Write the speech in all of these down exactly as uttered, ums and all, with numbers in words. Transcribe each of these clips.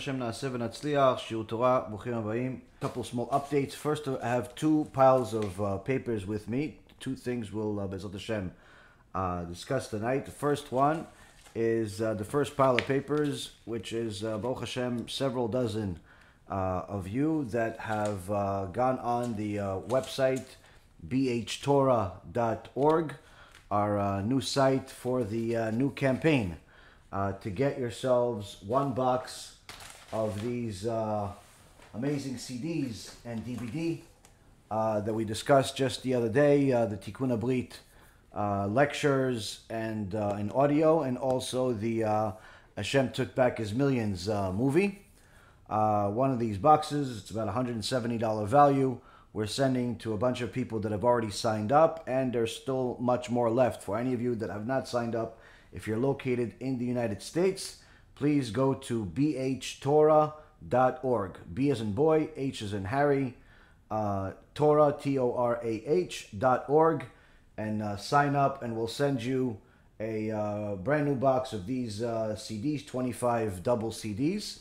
Hashem Na'aseh V'Natzliach, Shiur Torah, Bruchim Habayim. A couple small updates. First, I have two piles of uh, papers with me. Two things we'll, uh, Bezrat Hashem, uh, discuss tonight. The first one is uh, the first pile of papers, which is, uh, Baruch Hashem, several dozen uh, of you that have uh, gone on the uh, website b h torah dot org, our uh, new site for the uh, new campaign, uh, to get yourselves one box of these uh, amazing C Ds and D V D uh, that we discussed just the other day, uh, the Tikkun HaBrit uh, lectures and uh, in audio, and also the uh, Hashem Took Back His Millions uh, movie. Uh, one of these boxes, it's about one hundred seventy dollars value. We're sending to a bunch of people that have already signed up, and there's still much more left. For any of you that have not signed up, if you're located in the United States, please go to b h torah dot org. B as in boy, H as in Harry, uh, Torah, T O R A H, dot org, and uh, sign up, and we'll send you a uh, brand new box of these uh, C Ds, twenty-five double C Ds.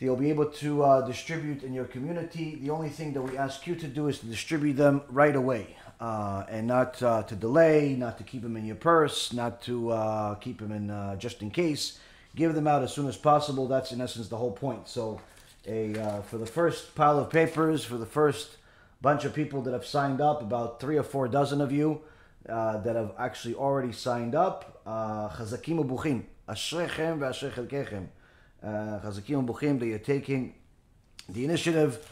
They'll be able to uh, distribute in your community. The only thing that we ask you to do is to distribute them right away, uh, and not uh, to delay, not to keep them in your purse, not to uh, keep them in uh, just in case. Give them out as soon as possible. That's in essence the whole point. So a uh, for the first pile of papers, for the first bunch of people that have signed up, about three or four dozen of you uh, that have actually already signed up, Chazakim ubuchim, ashrechem ve'ashrei chelkechem. Chazakim Buchim, that you're taking the initiative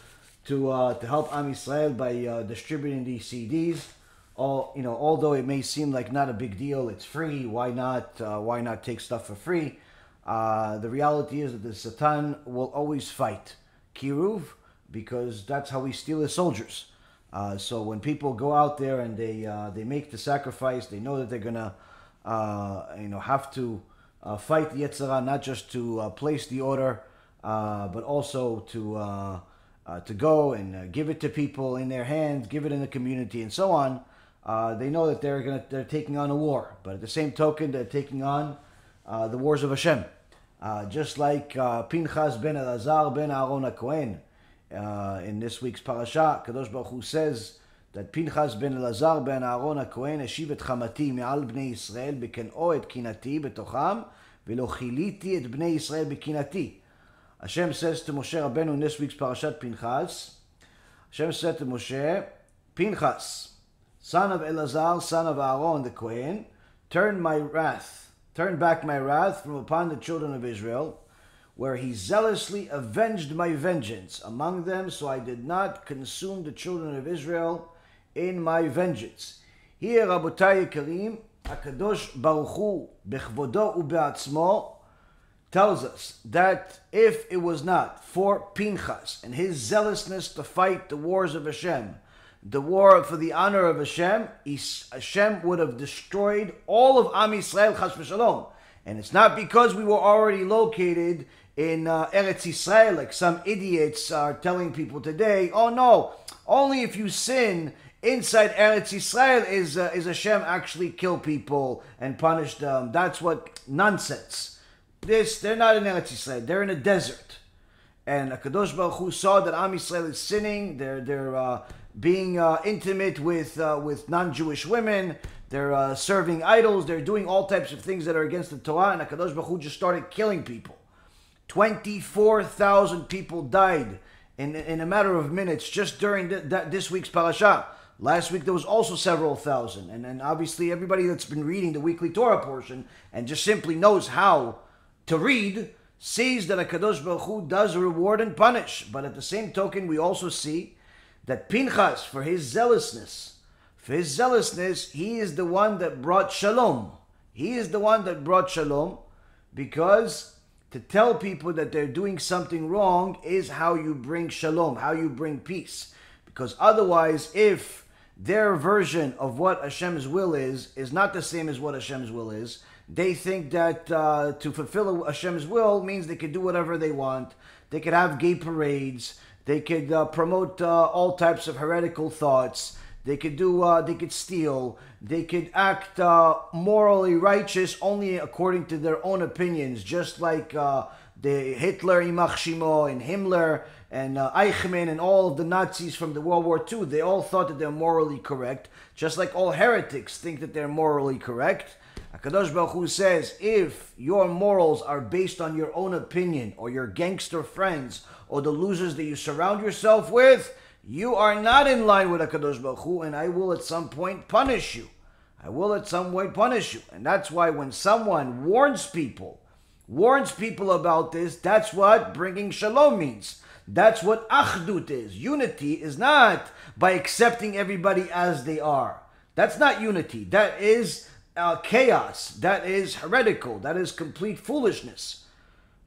to uh, to help Am Yisrael by uh, distributing these C Ds. All you know, although it may seem like not a big deal, it's free. Why not? Uh, why not take stuff for free? Uh, the reality is that the Satan will always fight Kiruv, because that's how we steal his soldiers. Uh, so when people go out there and they uh, they make the sacrifice, they know that they're gonna uh, you know have to. Uh, fight the Yetzirah, not just to uh, place the order, uh, but also to uh, uh, to go and uh, give it to people in their hands, give it in the community, and so on. Uh, they know that they're gonna they're taking on a war, but at the same token, they're taking on uh, the wars of Hashem. Uh, just like uh, Pinchas ben Elazar ben Aaron HaKohen uh, in this week's parasha, Kadosh Baruch Hu says that Pinchas ben Elazar ben Aaron HaKohen ashiv et chamati me'al bnei Yisrael beken'o et kinati betocham ve'lo chiliti et bnei Yisrael bekinati. Hashem says to Moshe Rabbeinu in this week's Parashat Pinchas, Hashem said to Moshe, Pinchas, son of Elazar, son of Aaron the Kohen, turn my wrath, turn back my wrath from upon the children of Israel, where he zealously avenged my vengeance among them, so I did not consume the children of Israel in my vengeance. Here, Rabotai Yekarim, HaKadosh Baruch Hu, Bechvodo Ubeatzmo, tells us that if it was not for Pinchas and his zealousness to fight the wars of Hashem, the war for the honor of Hashem, Hashem would have destroyed all of Am Yisrael, Chas v'Shalom. And it's not because we were already located in uh, Eretz Yisrael, like some idiots are telling people today. Oh no, only if you sin inside Eretz Yisrael is uh, is Hashem actually kill people and punish them. That's what nonsense. This they're not in Eretz Yisrael; they're in a desert. And Hakadosh Baruch Hu saw that Am Yisrael is sinning. They're they're uh, being uh, intimate with uh, with non-Jewish women. They're uh, serving idols. They're doing all types of things that are against the Torah. And HaKadosh Baruch Hu just started killing people. twenty-four thousand people died in, in a matter of minutes just during th th this week's parasha. Last week, there was also several thousand. And, and obviously, everybody that's been reading the weekly Torah portion and just simply knows how to read sees that HaKadosh Baruch Hu does reward and punish. But at the same token, we also see that Pinchas, for his zealousness, For his zealousness, he is the one that brought shalom. He is the one that brought shalom, because to tell people that they're doing something wrong is how you bring shalom, how you bring peace. Because otherwise, if their version of what Hashem's will is, is not the same as what Hashem's will is, they think that uh, to fulfill Hashem's will means they could do whatever they want. They could have gay parades. They could uh, promote uh, all types of heretical thoughts. They could do. Uh, they could steal. They could act uh, morally righteous only according to their own opinions, just like uh, the Hitler, Imach Shimo, and Himmler, and uh, Eichmann, and all of the Nazis from the World War Two, they all thought that they're morally correct, just like all heretics think that they're morally correct. HaKadosh Baruch Hu says, if your morals are based on your own opinion, or your gangster friends, or the losers that you surround yourself with, you are not in line with HaKadosh Baruch Hu, and I will at some point punish you. I will at some way punish you. And that's why when someone warns people, warns people about this, that's what bringing shalom means. That's what achdut is. Unity is not by accepting everybody as they are. That's not unity. That is uh, chaos. That is heretical. That is complete foolishness.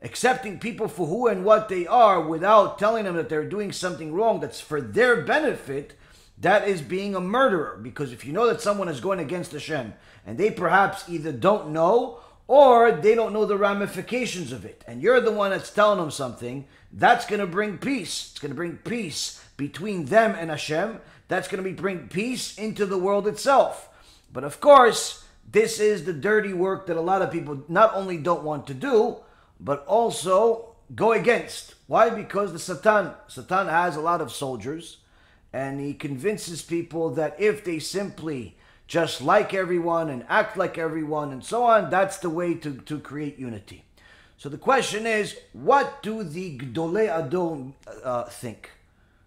Accepting people for who and what they are without telling them that they're doing something wrong that's for their benefit, that is being a murderer. Because if you know that someone is going against Hashem and they perhaps either don't know or they don't know the ramifications of it, and you're the one that's telling them something, that's going to bring peace. It's going to bring peace between them and Hashem. That's going to bring peace into the world itself. But of course, this is the dirty work that a lot of people not only don't want to do, but also go against. Why? Because the Satan, Satan has a lot of soldiers, and he convinces people that if they simply just like everyone and act like everyone and so on, that's the way to, to create unity. So the question is, what do the Gdolei Ador uh, think?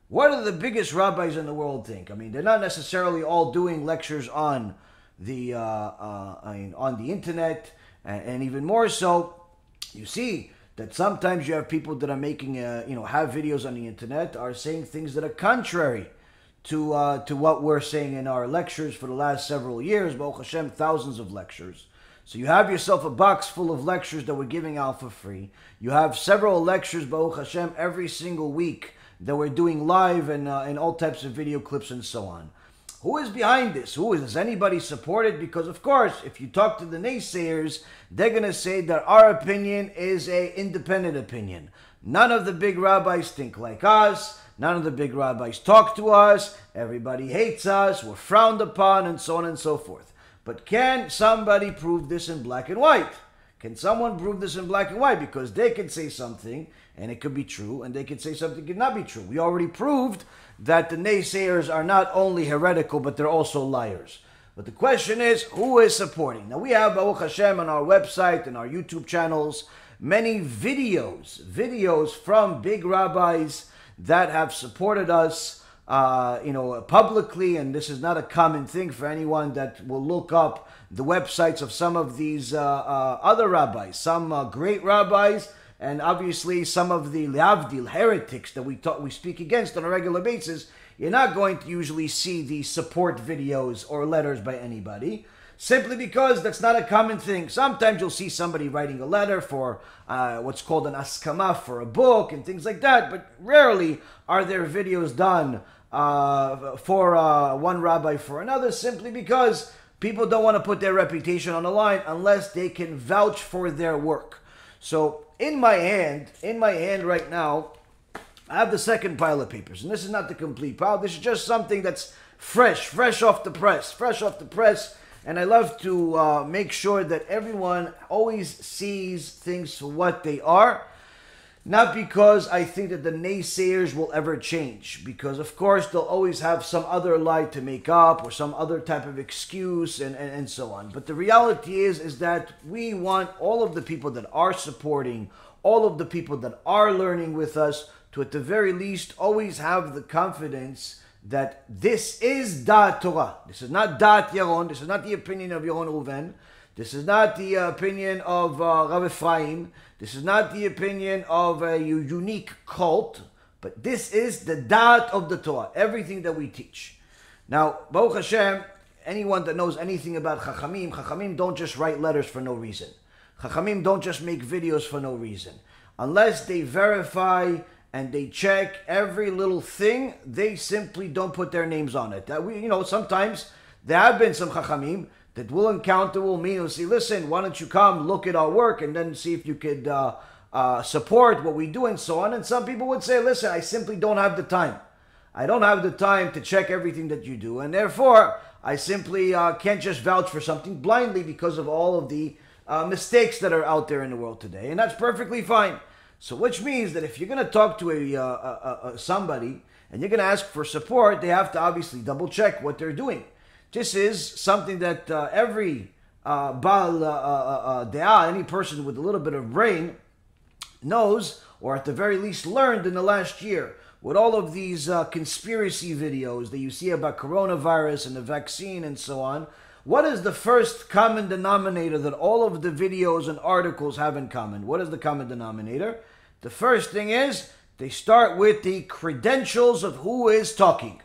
What do the biggest rabbis in the world think? I mean, they're not necessarily all doing lectures on the, uh, uh, I mean, on the internet, and, and even more so, you see that sometimes you have people that are making, uh, you know, have videos on the internet, are saying things that are contrary to uh, to what we're saying in our lectures for the last several years. Baruch Hashem, thousands of lectures. So you have yourself a box full of lectures that we're giving out for free. You have several lectures, Baruch Hashem, every single week that we're doing live and, uh, and all types of video clips and so on. Who is behind this? Who is, is anybody supported? Because of course, if you talk to the naysayers, they're going to say that our opinion is an independent opinion. None of the big rabbis think like us. None of the big rabbis talk to us. Everybody hates us. We're frowned upon and so on and so forth. But can somebody prove this in black and white? Can someone prove this in black and white? Because they can say something and it could be true, and they could say something could not be true. We already proved that the naysayers are not only heretical, but they're also liars. But the question is, who is supporting? Now we have, Baruch Hashem, on our website and our YouTube channels, many videos, videos from big rabbis that have supported us, uh, you know, publicly. And this is not a common thing for anyone that will look up the websites of some of these uh, uh, other rabbis, some uh, great rabbis, and obviously some of the leavdil heretics that we talk, we speak against on a regular basis. You're not going to usually see the support videos or letters by anybody, simply because that's not a common thing. Sometimes you'll see somebody writing a letter for uh, what's called an askama for a book and things like that, but rarely are there videos done uh, for uh, one rabbi for another, simply because people don't want to put their reputation on the line unless they can vouch for their work. So in my hand, in my hand right now, I have the second pile of papers. And this is not the complete pile. This is just something that's fresh, fresh off the press, fresh off the press. And I love to uh, make sure that everyone always sees things for what they are. Not because I think that the naysayers will ever change. Because, of course, they'll always have some other lie to make up or some other type of excuse and, and, and so on. But the reality is, is that we want all of the people that are supporting, all of the people that are learning with us, to at the very least always have the confidence that this is Da'at Torah. This is not Da'at Yaron. This is not the opinion of Yaron Reuven. This is not the uh, opinion of uh, Rav Ephraim. This is not the opinion of a unique cult. But this is the Da'at of the Torah, everything that we teach. Now, Baruch Hashem, anyone that knows anything about Chachamim, Chachamim don't just write letters for no reason. Chachamim don't just make videos for no reason. Unless they verify and they check every little thing, they simply don't put their names on it. That we, you know, sometimes there have been some Chachamim that we'll encounter, will meet and say, listen, why don't you come look at our work and then see if you could uh, uh, support what we do and so on. And some people would say, listen, I simply don't have the time. I don't have the time to check everything that you do. And therefore, I simply uh, can't just vouch for something blindly because of all of the uh, mistakes that are out there in the world today. And that's perfectly fine. So which means that if you're going to talk to a, uh, a, a somebody and you're going to ask for support, they have to obviously double check what they're doing. This is something that uh, every uh, Baal uh, uh, uh, De'ah, any person with a little bit of brain, knows, or at the very least learned in the last year, with all of these uh, conspiracy videos that you see about coronavirus and the vaccine and so on. What is the first common denominator that all of the videos and articles have in common? What is the common denominator? The first thing is, they start with the credentials of who is talking.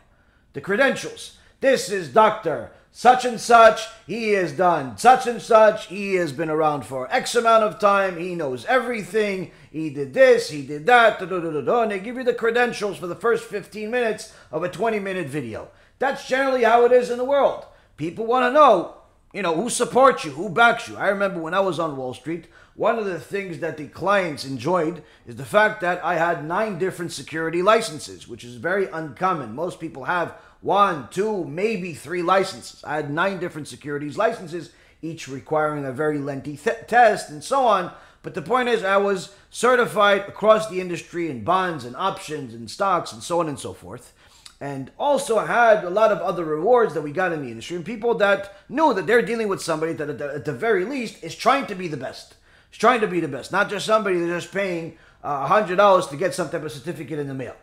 The credentials. This is Doctor Such and Such, he has done such and such, he has been around for X amount of time, he knows everything, he did this, he did that, da, da, da, da, da, and they give you the credentials for the first fifteen minutes of a twenty minute video. That's generally how it is in the world. People want to know, you know, who supports you, who backs you. I remember when I was on Wall Street, one of the things that the clients enjoyed is the fact that I had nine different security licenses, which is very uncommon. Most people have one, two, maybe three licenses. I had nine different securities licenses, each requiring a very lengthy th- test and so on. But the point is, I was certified across the industry in bonds and options and stocks and so on and so forth. And also had a lot of other rewards that we got in the industry, and people that knew that they're dealing with somebody that at the, at the very least is trying to be the best. Is trying to be the best. Not just somebody that's just paying uh, one hundred dollars to get some type of certificate in the mail.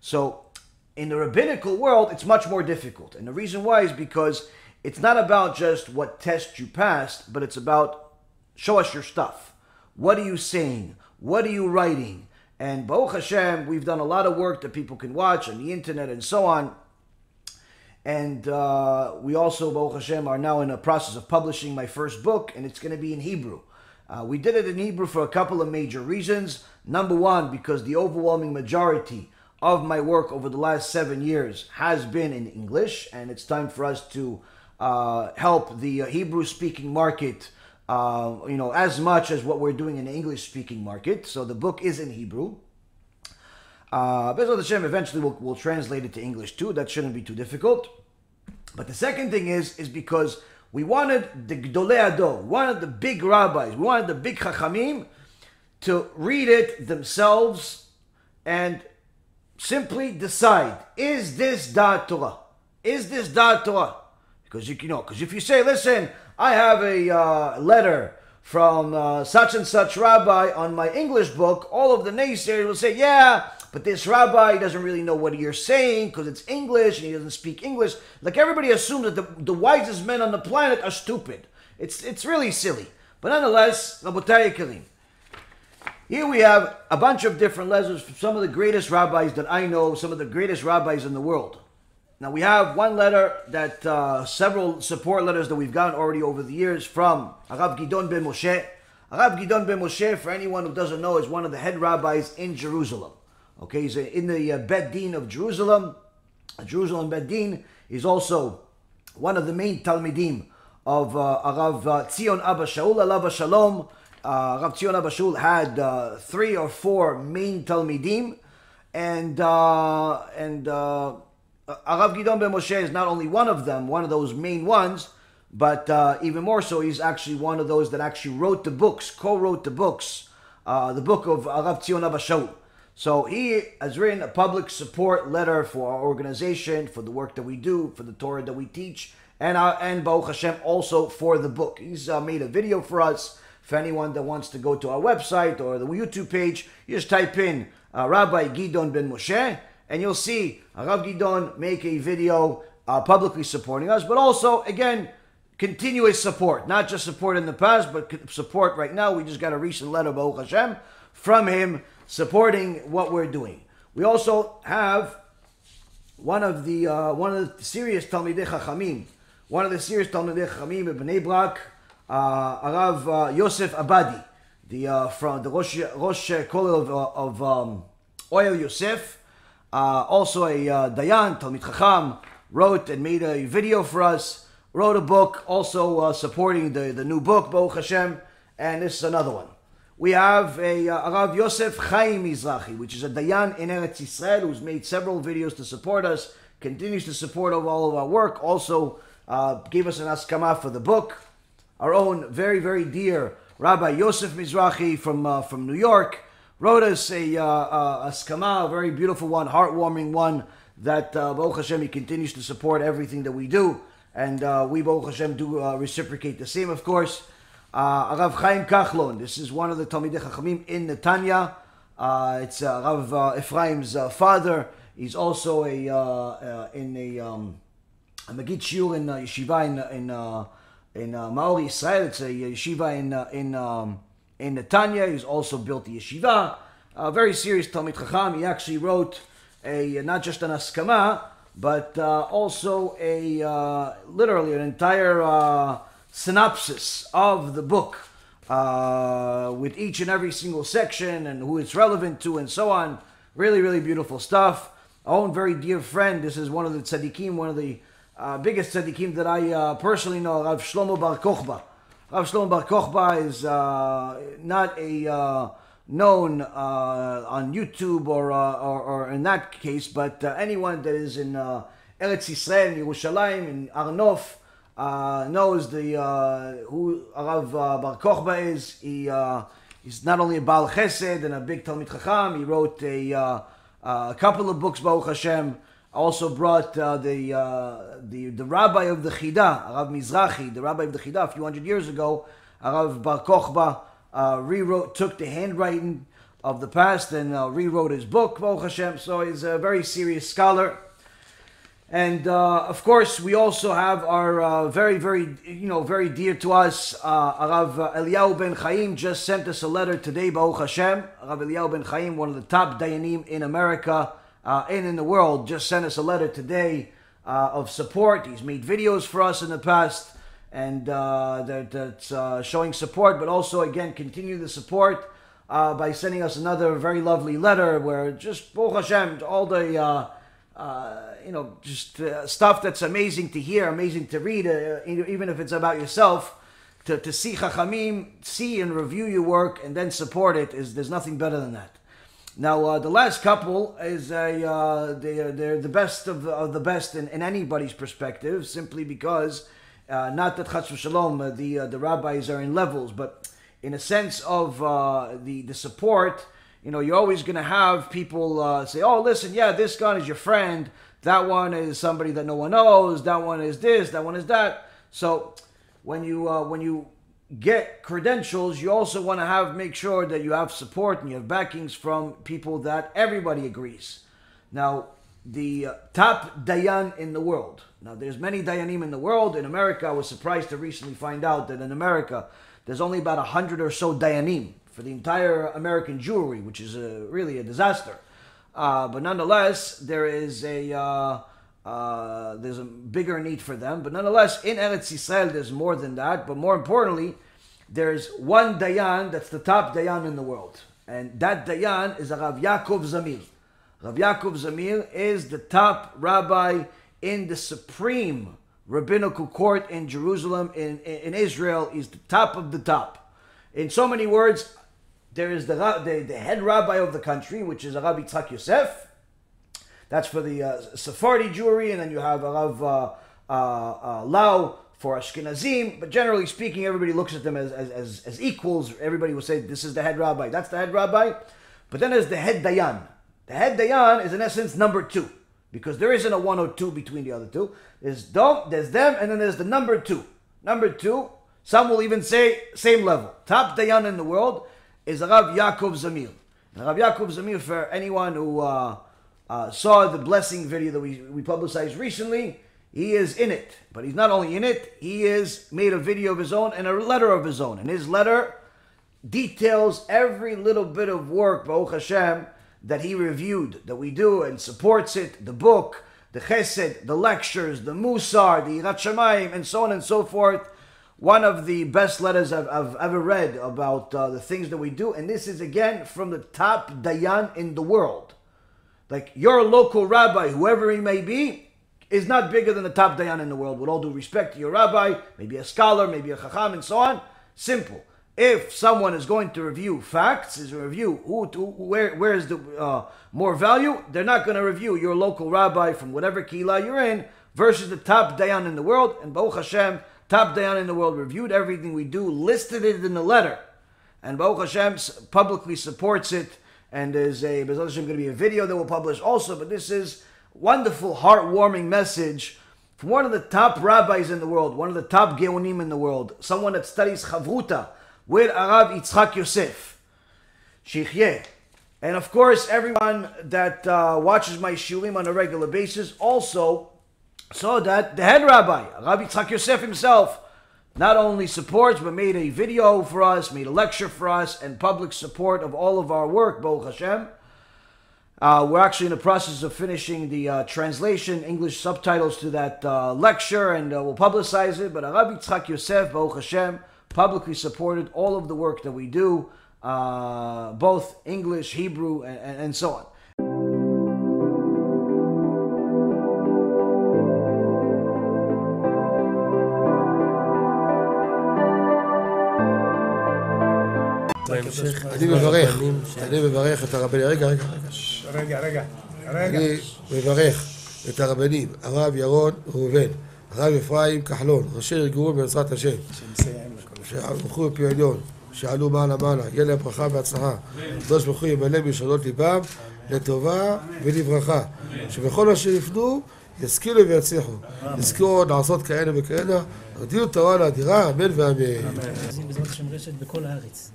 So in the rabbinical world, it's much more difficult. And the reason why is because it's not about just what test you passed, but it's about show us your stuff. What are you saying? What are you writing? And Baruch Hashem, we've done a lot of work that people can watch on the internet and so on. And uh, we also, Baruch Hashem, are now in a process of publishing my first book, and it's going to be in Hebrew. Uh, we did it in Hebrew for a couple of major reasons. Number one, because the overwhelming majority of my work over the last seven years has been in English, and it's time for us to uh, help the Hebrew-speaking market Uh, you know, as much as what we're doing in the English-speaking market. So the book is in Hebrew. Uh, Bezrat Hashem, eventually we'll, we'll translate it to English too. That shouldn't be too difficult. But the second thing is, is because we wanted the Gdolei Ador, one of the big rabbis, we wanted the big Chachamim to read it themselves and simply decide, is this Da'at Torah? Is this Da'at Torah? Because you, you know, because if you say, listen, I have a uh, letter from uh, such and such rabbi on my English book, all of the naysayers will say, yeah, but this rabbi doesn't really know what you're saying because it's English and he doesn't speak English. Like, everybody assumes that the, the wisest men on the planet are stupid. It's it's really silly. But nonetheless, Rabotei Kalim. Here we have a bunch of different letters from some of the greatest rabbis that I know, some of the greatest rabbis in the world. Now, we have one letter that uh, several support letters that we've gotten already over the years from Arav Gidon ben Moshe. Arav Gidon ben Moshe, for anyone who doesn't know, is one of the head rabbis in Jerusalem. Okay, he's in the uh, Bet Din of Jerusalem. Jerusalem Bet Din is also one of the main Talmidim of uh, Rav uh, Tzion Abba Shaul, Alav Shalom. Uh, Rav Tzion Abba Shaul had uh, three or four main Talmidim, and uh, and uh, Uh, Arav Gidon ben Moshe is not only one of them, one of those main ones, but uh, even more so, he's actually one of those that actually wrote the books, co-wrote the books, uh, the book of Rav Tzion Abba Shaul. So he has written a public support letter for our organization, for the work that we do, for the Torah that we teach, and uh, and Baruch Hashem also for the book. He's uh, made a video for us. For anyone that wants to go to our website or the YouTube page, you just type in uh, Rabbi Gidon ben Moshe, and you'll see Rav Gidon make a video uh, publicly supporting us, but also, again, continuous support. Not just support in the past, but support right now. We just got a recent letter, Baruch Hashem, from him supporting what we're doing. We also have one of the uh, one of the serious Talmidei Chachamim, one of the serious Talmidei Chachamim of Bnei Brak, uh, Arav uh, Yosef Abadi, the uh, from the Rosh Rosh Kollel of, of um, Oyel Yosef. Uh, also a uh, Dayan, Talmid Chacham, wrote and made a video for us, wrote a book, also uh, supporting the, the new book, Baruch Hashem, and this is another one. We have a uh, Arav Yosef Chaim Mizrahi, which is a Dayan in Eretz Yisrael, who's made several videos to support us, continues to support all of our work, also uh, gave us an askama for the book. Our own very, very dear Rabbi Yosef Mizrahi from, uh, from New York, wrote us a, uh, uh, a skama, a very beautiful one, heartwarming one, that uh, Baruch Hashem, he continues to support everything that we do. And uh, we, Baruch Hashem, do uh, reciprocate the same, of course. Uh, Rav Chaim Kachlon, this is one of the Talmidei Chachamim in Netanya. Uh, it's uh, Rav uh, Ephraim's uh, father. He's also a uh, uh, in a, um, a Magid Shiur in uh, Yeshiva in in, uh, in uh, Maori Israel. It's a Yeshiva in uh, in um, in Netanya. He's also built the Yeshiva. Uh, very serious Talmid Chacham. He actually wrote a not just an askama, but uh, also a uh, literally an entire uh, synopsis of the book. Uh, with each and every single section and who it's relevant to and so on. Really, really beautiful stuff. Our own very dear friend, this is one of the tzaddikim, one of the uh, biggest tzaddikim that I uh, personally know, Rav Shlomo Bar Kochba. Rav Shlomo Bar Kochba is uh, not a uh, known uh, on YouTube or, uh, or, or in that case, but uh, anyone that is in uh, Eretz Yisrael, Yerushalayim, in Arnof, Uh, knows the uh, who Arav uh, Bar Kochba is. He uh, he's not only a Baal Chesed and a big Talmid Chacham. He wrote a uh, uh, couple of books. Baruch Hashem also brought uh, the uh, the the Rabbi of the Chida, Arav Mizrahi, the Rabbi of the Chida, a few hundred years ago. Arav Bar Kochba uh, rewrote, took the handwriting of the past and uh, rewrote his book. Baruch Hashem, so he's a very serious scholar. And, uh, of course, we also have our uh, very, very, you know, very dear to us, uh, Arav Eliyahu ben Chaim just sent us a letter today, Baruch Hashem. Arav Eliyahu ben Chaim, one of the top Dayanim in America uh, and in the world, just sent us a letter today uh, of support. He's made videos for us in the past, and uh, that, that's uh, showing support, but also, again, continue the support uh, by sending us another very lovely letter where just, Baruch Hashem, all the... Uh, Uh, you know, just uh, stuff that's amazing to hear, amazing to read, uh, even if it's about yourself. To, to see Chachamim, see and review your work, and then support it, is there's nothing better than that. Now, uh, the last couple is a uh, they are, they're the best of, of the best in, in anybody's perspective, simply because uh, not that Chas v'Shalom uh, the uh, the rabbis are in levels, but in a sense of uh, the the support. You know, you're always going to have people uh, say, oh, listen, yeah, this guy is your friend. That one is somebody that no one knows. That one is this. That one is that. So when you uh, when you get credentials, you also want to have make sure that you have support and you have backings from people that everybody agrees. Now, the uh, top Dayan in the world. Now, there's many Dayanim in the world. In America, I was surprised to recently find out that in America, there's only about a hundred or so Dayanim. For the entire American Jewry, which is a, really a disaster, uh, but nonetheless, there is a uh, uh, there's a bigger need for them. But nonetheless, in Eretz Yisrael, there's more than that. But more importantly, there's one Dayan that's the top Dayan in the world, and that Dayan is Rav Yaakov Zamir. Rav Yaakov Zamir is the top rabbi in the supreme rabbinical court in Jerusalem, in in Israel. He's the top of the top. In so many words. There is the, the, the head rabbi of the country, which is Rabbi Yitzchak Yosef. That's for the uh, Sephardi Jewry, and then you have Rav uh, uh, uh, Lau for Ashkenazim. But generally speaking, everybody looks at them as, as, as equals. Everybody will say, this is the head rabbi. That's the head rabbi. But then there's the head Dayan. The head Dayan is, in essence, number two. Because there isn't a one or two between the other two. There's them, there's them and then there's the number two. Number two, some will even say, same level. Top Dayan in the world. Is Rav Yaakov Zamir. And Rav Yaakov Zamir, for anyone who uh, uh, saw the blessing video that we, we publicized recently, he is in it. But he's not only in it, he is made a video of his own and a letter of his own. And his letter details every little bit of work, Baruch Hashem, that he reviewed, that we do, and supports it, the book, the chesed, the lectures, the musar, the yirat shamayim, and so on and so forth. One of the best letters I've, I've ever read about uh, the things that we do. And this is, again, from the top Dayan in the world. Like, your local rabbi, whoever he may be, is not bigger than the top Dayan in the world. With all due respect to your rabbi, maybe a scholar, maybe a chacham, and so on. Simple. If someone is going to review facts, is a review who, to, where, where is the uh, more value, they're not going to review your local rabbi from whatever kila you're in versus the top Dayan in the world. And Baruch Hashem, top Dayan in the world, reviewed everything we do, listed it in the letter. And Baruch Hashem publicly supports it And there's a, there's also going to be a video that we'll publish also, but this is wonderful, heartwarming message from one of the top rabbis in the world, one of the top geonim in the world, someone that studies Chavruta with Arav Yitzchak Yosef, Shichyeh. And of course, everyone that uh, watches my shiurim on a regular basis also saw that the head rabbi, Rabbi Yitzchak Yosef himself, not only supports, but made a video for us, made a lecture for us, and public support of all of our work, Baruch Hashem. Uh, we're actually in the process of finishing the uh, translation, English subtitles to that uh, lecture, and uh, we'll publicize it. But Rabbi Yitzchak Yosef, Baruch Hashem, publicly supported all of the work that we do, uh, both English, Hebrew, and, and so on. אני מברך, אני מברך את הרבנים, רגע, רגע, רגע, רגע, רגע, אני מברך את הרבנים, הרב ירון ראובן, הרב אפרים כחלון, ראשי ארגון בעזרת השם, שהלכו בפי עליון, שעלו מעלה מעלה, יהיה להם ברכה והצלחה, הקדוש ברוך הוא ימלא משאלות ליבם, לטובה ולברכה, שבכל מה שיפנו, ישכילו ויצליחו, יזכו לעשות כאלה וכאלה, הרדיעו תורה לאדירה, אמן ואמן. בעזרת השם רשת בכל הארץ.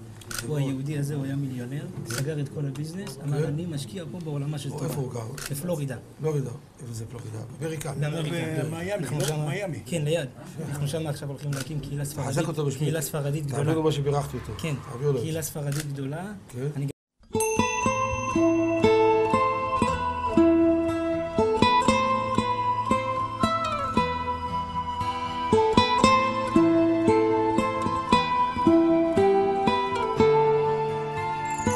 הוא היהודי הזה, הוא היה מיליונר, סגר את כל הביזנס, אמר אני משקיע פה בעולמה של תורה. איפה הוא גר? בפלורידה. פלורידה. איפה זה פלורידה? באמריקה. מיאמי. כן, ליד. אנחנו שם עכשיו הולכים להקים קהילה ספרדית. חזק אותו בשמי. קהילה ספרדית גדולה. תעבירו מה שבירכתי אותו. כן. קהילה ספרדית גדולה. כן.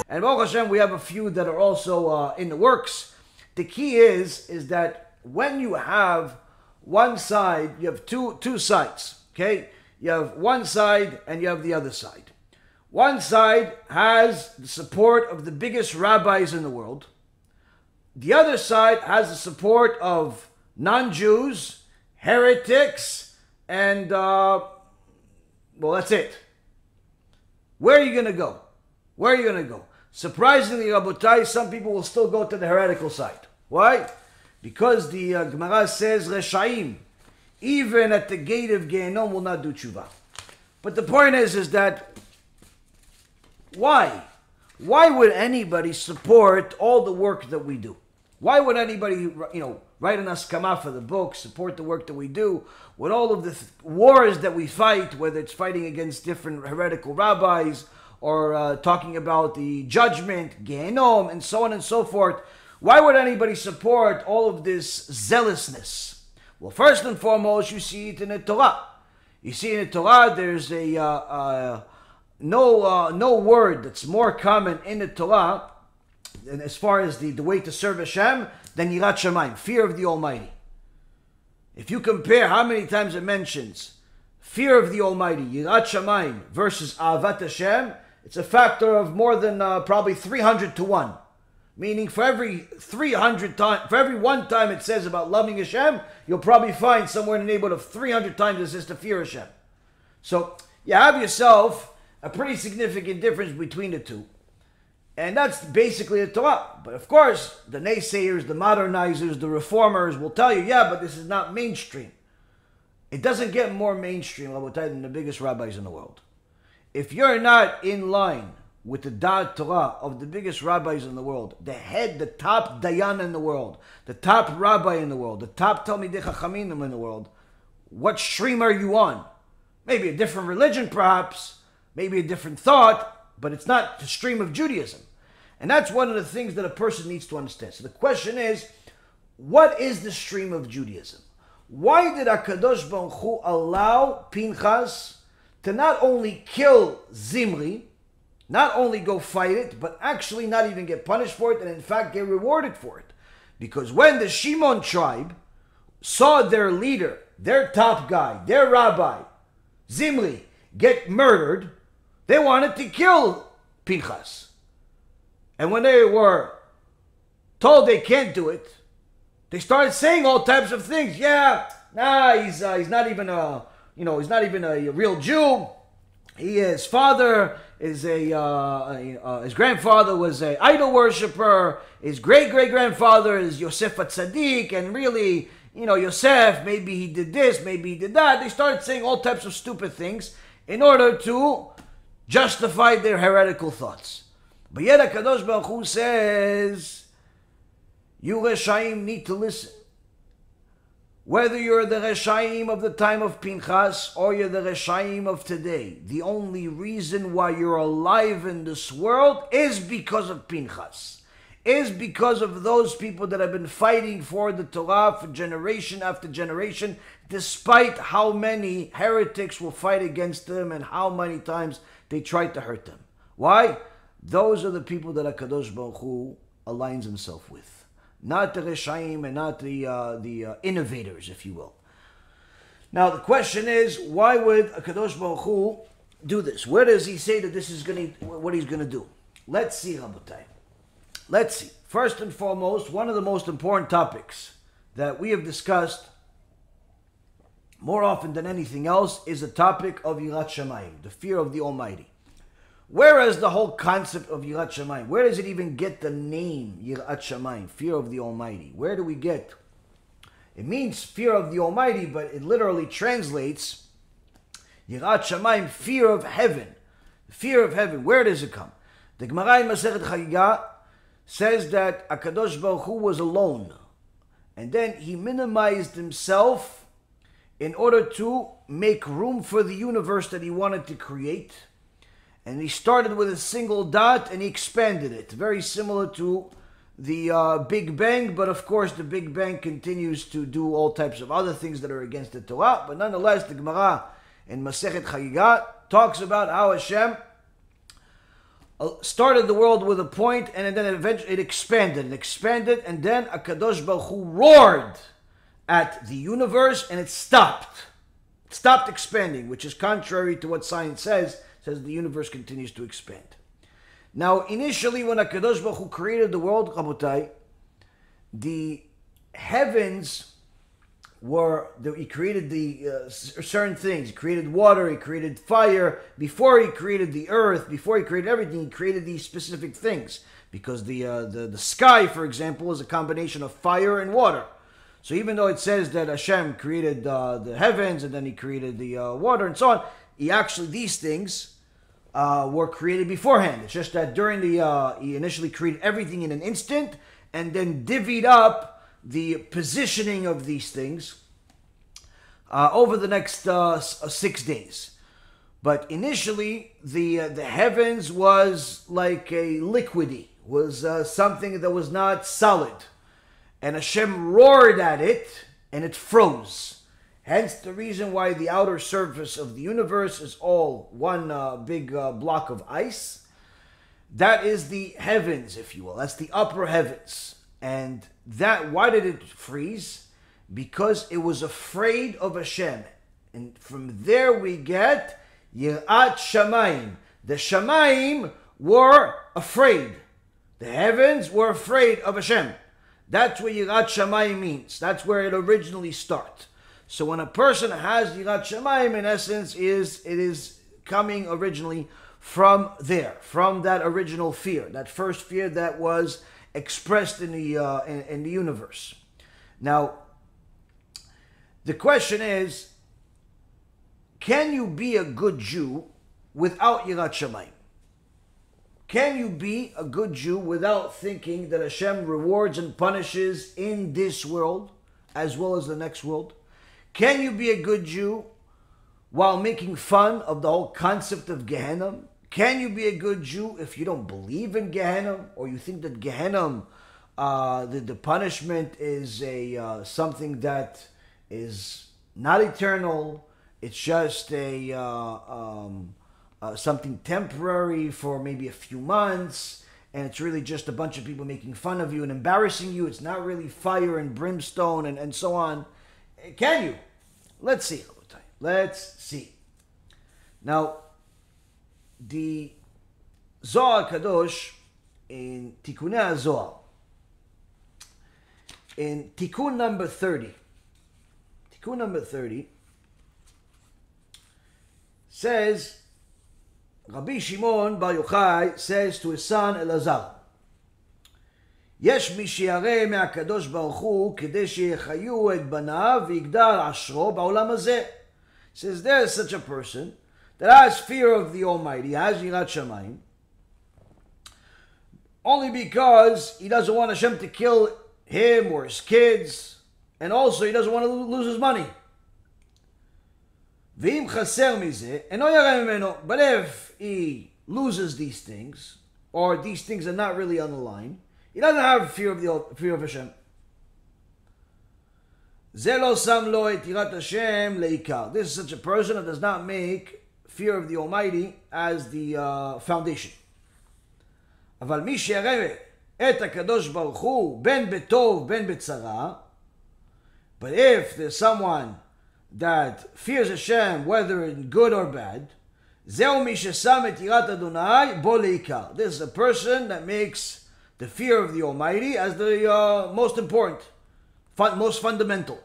And Baruch Hashem, we have a few that are also uh, in the works. The key is, is that when you have one side, you have two, two sides, okay? You have one side and you have the other side. One side has the support of the biggest rabbis in the world. The other side has the support of non-Jews, heretics, and, uh, well, that's it. Where are you going to go? Where are you going to go? Surprisingly, Rabotai, some people will still go to the heretical side. Why? Because the uh, Gemara says, Reshaim, even at the gate of Gehenom will not do tshuva. But the point is, is that why? Why would anybody support all the work that we do? Why would anybody, you know, write an askama for the book, support the work that we do, with all of the th wars that we fight, whether it's fighting against different heretical rabbis, or uh, talking about the judgment, Gehenom, and so on and so forth. Why would anybody support all of this zealousness? Well, first and foremost, you see it in the Torah. You see in the Torah, there's a uh, uh, no uh, no word that's more common in the Torah, and as far as the, the way to serve Hashem, than Yirat Shamayim, fear of the Almighty. If you compare how many times it mentions fear of the Almighty, Yirat Shamayim, versus Ahavat Hashem, it's a factor of more than uh, probably three hundred to one. Meaning for every three hundred time, for every one time it says about loving Hashem, you'll probably find somewhere in the neighborhood of three hundred times it says to fear Hashem. So you have yourself a pretty significant difference between the two. And that's basically the Torah. But of course, the naysayers, the modernizers, the reformers will tell you, yeah, but this is not mainstream. It doesn't get more mainstream, Rabotai, than the biggest rabbis in the world. If you're not in line with the Da'at Torah of the biggest rabbis in the world, the head, the top Dayan in the world, the top rabbi in the world, the top Talmidei Chachamim in the world, what stream are you on? Maybe a different religion, perhaps, maybe a different thought, but it's not the stream of Judaism. And that's one of the things that a person needs to understand. So the question is, what is the stream of Judaism? Why did HaKadosh Baruch Hu allow Pinchas to not only kill Zimri, not only go fight it, but actually not even get punished for it, and in fact get rewarded for it? Because when the Shimon tribe saw their leader, their top guy, their rabbi, Zimri, get murdered, they wanted to kill Pinchas. And when they were told they can't do it, they started saying all types of things. Yeah, nah, he's, uh, he's not even a... You know, he's not even a real Jew. He, his father is a uh, uh, his grandfather was an idol worshiper. His great great grandfather is Yosef a tzaddik, and really, you know, Yosef, maybe he did this, maybe he did that. They started saying all types of stupid things in order to justify their heretical thoughts. But yet HaKadosh Baruch Hu says, you Reshaim need to listen. Whether you're the Reshaim of the time of Pinchas or you're the Reshaim of today, the only reason why you're alive in this world is because of Pinchas, is because of those people that have been fighting for the Torah for generation after generation, despite how many heretics will fight against them and how many times they tried to hurt them. Why? Those are the people that HaKadosh Baruch Hu aligns himself with. Not the Reshaim and not the uh, the uh, innovators, if you will. Now the question is, why would HaKadosh Baruch Hu do this? Where does he say that this is going to, what he's going to do? Let's see, Rabotai. Let's see. First and foremost, one of the most important topics that we have discussed more often than anything else is the topic of Yirat Shamayim, the fear of the Almighty. Whereas the whole concept of Yirat Shamayim, where does it even get the name Yirat Shamayim, fear of the Almighty? Where do we get? It means fear of the Almighty, but it literally translates Yirat Shamayim, fear of heaven. Fear of heaven. Where does it come? The Gemara in Masechet Chagiga says that HaKadosh Baruch Hu was alone, and then he minimized himself in order to make room for the universe that he wanted to create. And he started with a single dot and he expanded it. Very similar to the uh, Big Bang, but of course the Big Bang continues to do all types of other things that are against the Torah. But nonetheless, the Gemara in Masechet Chagiga talks about how Hashem started the world with a point and then eventually it expanded and expanded, and then HaKadosh Baruch Hu roared at the universe and it stopped. It stopped expanding, which is contrary to what science says. Says the universe continues to expand. Now, initially, when HaKadosh Baruch Hu created the world, Rabotai, the heavens were, he created the uh, certain things. He created water, he created fire. Before he created the earth, before he created everything, he created these specific things. Because the, uh, the, the sky, for example, is a combination of fire and water. So even though it says that Hashem created uh, the heavens and then he created the uh, water and so on, he actually, these things Uh, were created beforehand. It's just that during the, uh, he initially created everything in an instant and then divvied up the positioning of these things uh, over the next uh, six days. But initially, the uh, the heavens was like a liquidy, was uh, something that was not solid. And Hashem roared at it and it froze. Hence the reason why the outer surface of the universe is all one uh, big uh, block of ice. That is the heavens, if you will. That's the upper heavens. And that, why did it freeze? Because it was afraid of Hashem. And from there we get Yirat Shamayim. The Shamayim were afraid. The heavens were afraid of Hashem. That's what Yirat Shamayim means. That's where it originally starts. So when a person has Yirat Shamayim, in essence, is it is coming originally from there, from that original fear, that first fear that was expressed in the uh, in, in the universe. Now, the question is, can you be a good Jew without Yirat Shamayim? Can you be a good Jew without thinking that Hashem rewards and punishes in this world as well as the next world? Can you be a good Jew while making fun of the whole concept of Gehenna? Can you be a good Jew if you don't believe in Gehenna, or you think that Gehenna, uh, the, the punishment is a uh, something that is not eternal? It's just a uh, um, uh, something temporary for maybe a few months, and it's really just a bunch of people making fun of you and embarrassing you. It's not really fire and brimstone and, and so on. Can you? Let's see. Let's see. Now, the Zohar Kadosh in Tikkunei HaZohar, in Tikkun number thirty, Tikkun number thirty says Rabbi Shimon bar Yochai says to his son Elazar, יש מי שירא מהקדוש ברוך הוא כדי שיחיו את בניו ויגדל עשרו בעולם הזה. Says there is such a person that has fear of the Almighty, has yirat shamayim, only because he doesn't want Hashem to kill him or his kids, and also he doesn't want to lose his money. V'im chaser mizeh, and no yareh mimeno. But if he loses these things, or these things are not really on the line, he doesn't have fear of the fear of Hashem. Zeh lo sam lo et yirat Hashem leikar. This is such a person that does not make fear of the Almighty as the uh, foundation. אבל מי שירא את הקדוש ברוך הוא בין בטוב בין בצרה. But if there's someone that fears Hashem, whether in good or bad, זהו מי ששם את יראת אדוני בו לעיקר. This is a person that makes the fear of the Almighty as the uh, most important, fun, most fundamental.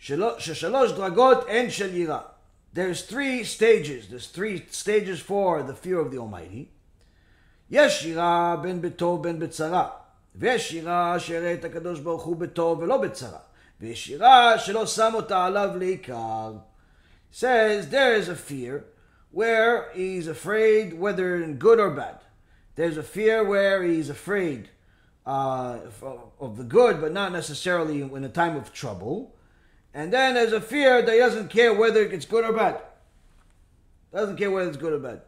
ששלוש דרגות אין של יראה. There's three stages. There's three stages for the fear of the Almighty. יש יראה בין בטוב בין בצרה, ויש יראה שיראה את הקדוש ברוך הוא בטוב ולא בצרה. Says there is a fear where he's afraid whether in good or bad. There's a fear where he's afraid uh, of the good, but not necessarily in a time of trouble. And then there's a fear that he doesn't care whether it's good or bad. Doesn't care whether it's good or bad.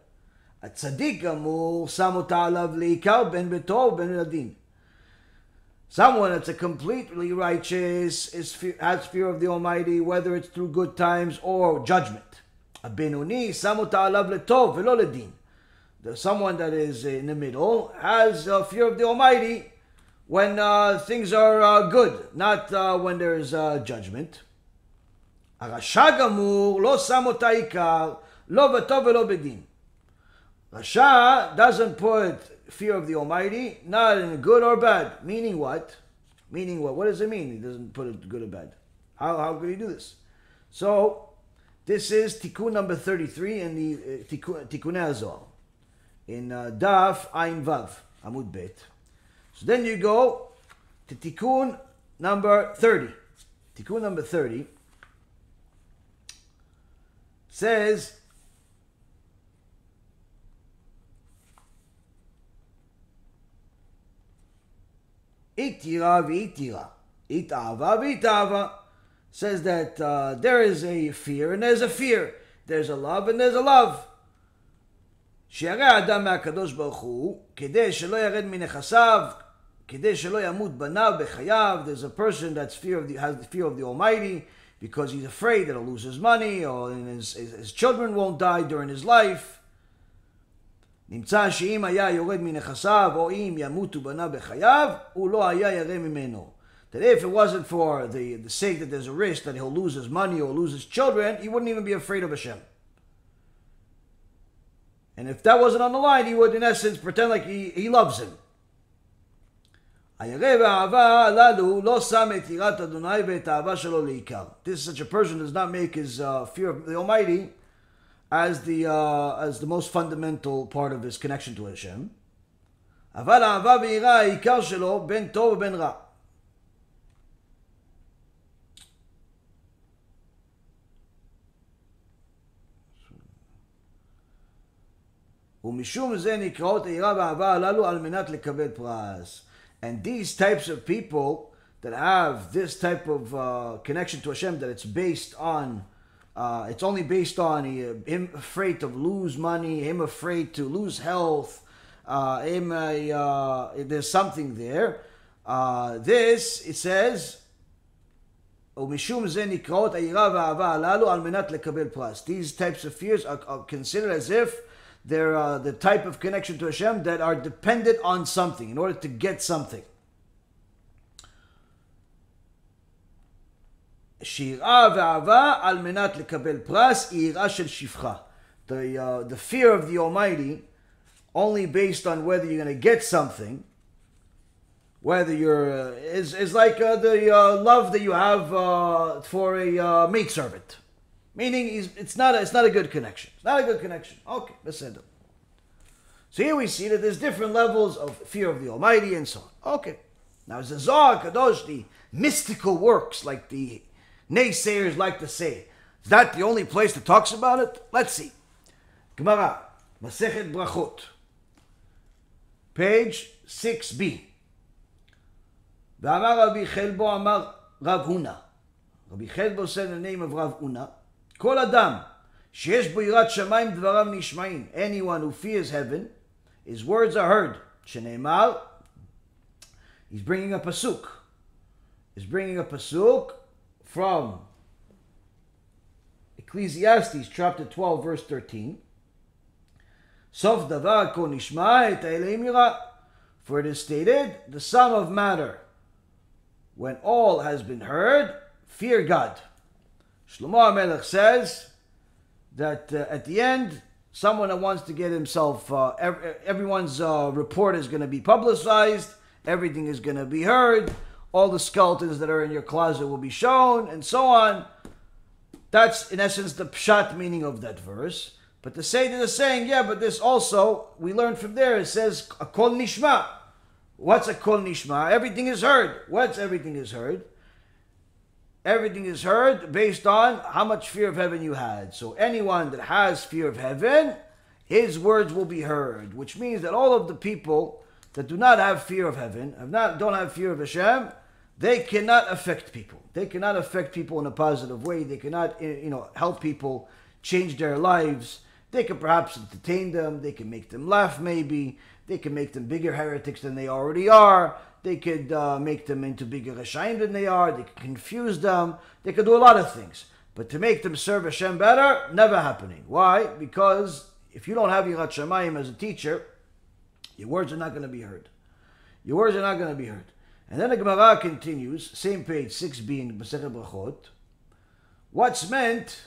A tzaddik gamur samota alav leikar ben betov ben adin. Someone that's a completely righteous is fear, has fear of the Almighty, whether it's through good times or judgment. A benoni samota alav letov velo ledin. Someone that is in the middle has a fear of the Almighty when uh, things are uh, good, not uh, when there is uh, judgment. A rasha gamur lo samota ikar lo vetov velo bedin. Rasha doesn't put fear of the Almighty, not in good or bad. Meaning what? Meaning what? What does it mean? He doesn't put it good or bad. How, how could he do this? So, this is Tikkun number thirty-three in the uh, Tikkun, Tikkun HaZohar. In uh, Daf Ayin Vav, Amud Bet. So then you go to Tikkun number thirty. Tikkun number thirty says, Itira v'itira, itava v'itava, says that uh, there is a fear and there's a fear, there's a love and there's a love. שירא אדם מהקדוש ברוך הוא, כדי שלא ירד מנכסיו, כדי שלא ימות בניו בחייו. There's a person that's fear of the, has the fear of the Almighty because he's afraid that he'll lose his money or his, his, his children won't die during his life. נמצא שאם היה יורד מנכסיו או אם ימותו בנה בחייו, הוא לא היה ירא ממנו. That if it wasn't for the, the sake that there's a risk that he'll lose his money or lose his children, he wouldn't even be afraid of Hashem. And if that wasn't on the line, he would in essence pretend like he, he loves him. הירא והאהבה הללו לא שם את יראת אדוני ואת האהבה שלו לעיקר. This is such a person who does not make his uh, fear of the Almighty as the uh, as the most fundamental part of his connection to Hashem. אבל האהבה ויראה העיקר שלו בין טוב ובין רע. ומשום זה נקראות היראה והאהבה הללו על מנת לקבל פרס. And these types of people that have this type of uh, connection to Hashem, that it's based on Uh, it's only based on he, uh, him afraid to lose money, him afraid to lose health, uh, him, uh, uh, there's something there. Uh, this, it says, these types of fears are, are considered as if they're uh, the type of connection to Hashem that are dependent on something in order to get something. שיראה ואהבה על מנת לקבל פרס היא יראה של שפחה. The, uh, the fear of the Almighty, only based on whether you're going to get something, whether you're, uh, is, is like uh, the uh, love that you have uh, for a uh, maidservant. Meaning, he's, it's not a, it's not a good connection. It's not a good connection. Okay, let's end it. So here we see that there's different levels of fear of the Almighty and so on. Okay. Now, the Zohar Kadosh, the mystical works, like the naysayers like to say, is that the only place that talks about it? Let's see. Gemara, Masechet Brachot, page six b. V'amar Rabbi Chelbo amar Rav Huna. Rabbi Chelbo said the name of Rav Huna. Kol Adam, sheyesh bo yirat shamayim dvarav nishmaim. Anyone who fears heaven, his words are heard. Sheneimar, he's bringing a pasuk. He's bringing a pasuk from Ecclesiastes chapter twelve, verse thirteen. Sof davar ko nishma et ha'elehim yirah. For it is stated, the sum of matter, when all has been heard, fear God. Shlomo HaMelech says that uh, at the end, someone that wants to get himself, uh, ev everyone's uh, report is going to be publicized, everything is going to be heard, all the skeletons that are in your closet will be shown, and so on. That's, in essence, the pshat meaning of that verse. But to say to the saying, yeah, but this also, we learn from there, it says, a kol nishma. What's a kol nishma? Everything is heard. What's everything is heard? Everything is heard based on how much fear of heaven you had. So anyone that has fear of heaven, his words will be heard. Which means that all of the people that do not have fear of heaven, have not, don't have fear of Hashem, they cannot affect people. They cannot affect people in a positive way. They cannot, you know, help people change their lives. They can perhaps entertain them. They can make them laugh, maybe. They can make them bigger heretics than they already are. They could uh, make them into bigger Hashem than they are. They could confuse them. They could do a lot of things. But to make them serve Hashem better, never happening. Why? Because if you don't have Yirat Shamayim as a teacher, your words are not going to be heard. Your words are not going to be heard. And then the Gemara continues, same page, six b in Masechet Brachot. What's meant,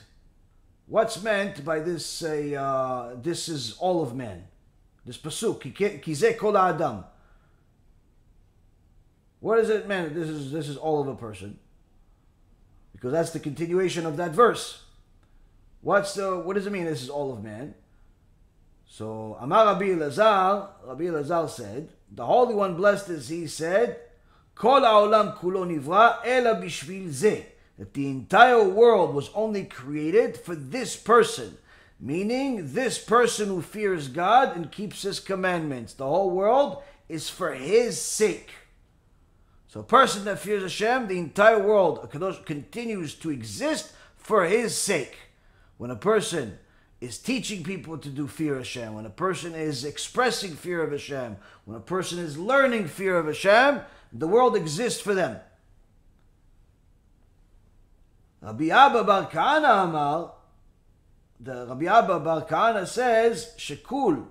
what's meant by this, uh, uh, this is all of man. This pasuk, Kizeh Kol Adam. What does it mean? This is, this is all of a person. Because that's the continuation of that verse. What's the, what does it mean, this is all of man? So, Amar Rabbi Elazar, Rabbi Elazar said, the Holy One, blessed is He, said, Kol ha'olam kulo nivra ela bishvil zeh, that the entire world was only created for this person. Meaning, this person who fears God and keeps His commandments. The whole world is for His sake. So a person that fears Hashem, the entire world continues to exist for His sake. When a person is teaching people to do fear of Hashem, when a person is expressing fear of Hashem, when a person is learning fear of Hashem, the world exists for them. Rabbi Abba Bar Kochba Amar, the Rabbi Abba Bar Kochba says, Shekul,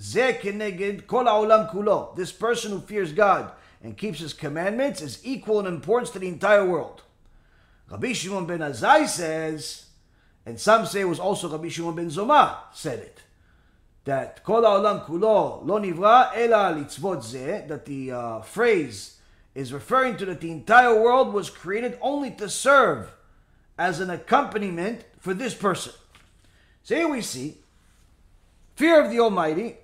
Zeh Keneged Kol HaOlam Kulo. This person who fears God and keeps His commandments is equal in importance to the entire world. Rabbi Shimon ben Azai says, and some say it was also Rabbi Shimon ben Zoma said it, that Kol ha'olam kulo lo nivra ela litzvot zeh, that the uh, phrase is referring to that the entire world was created only to serve as an accompaniment for this person. So here we see, fear of the Almighty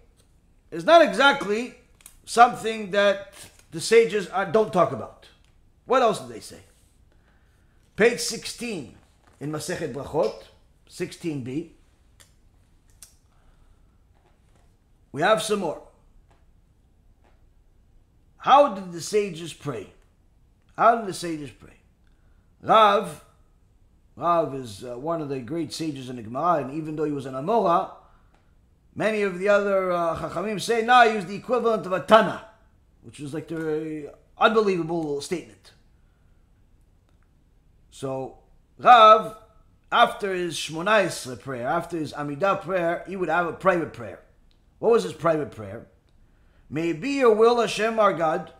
is not exactly something that the sages are, don't talk about. What else do they say? Page sixteen in Masechet Brachot, sixteen b. We have some more. How did the sages pray? How did the sages pray? Rav, Rav is uh, one of the great sages in the Gemara, and even though he was an Amora, many of the other uh, Chachamim say, no, he was the equivalent of a Tana, which was like the uh, unbelievable statement. So Rav, after his Shmona Esrei prayer, after his Amidah prayer, he would have a private prayer. What was his private prayer? May it be your will, Hashem, our God,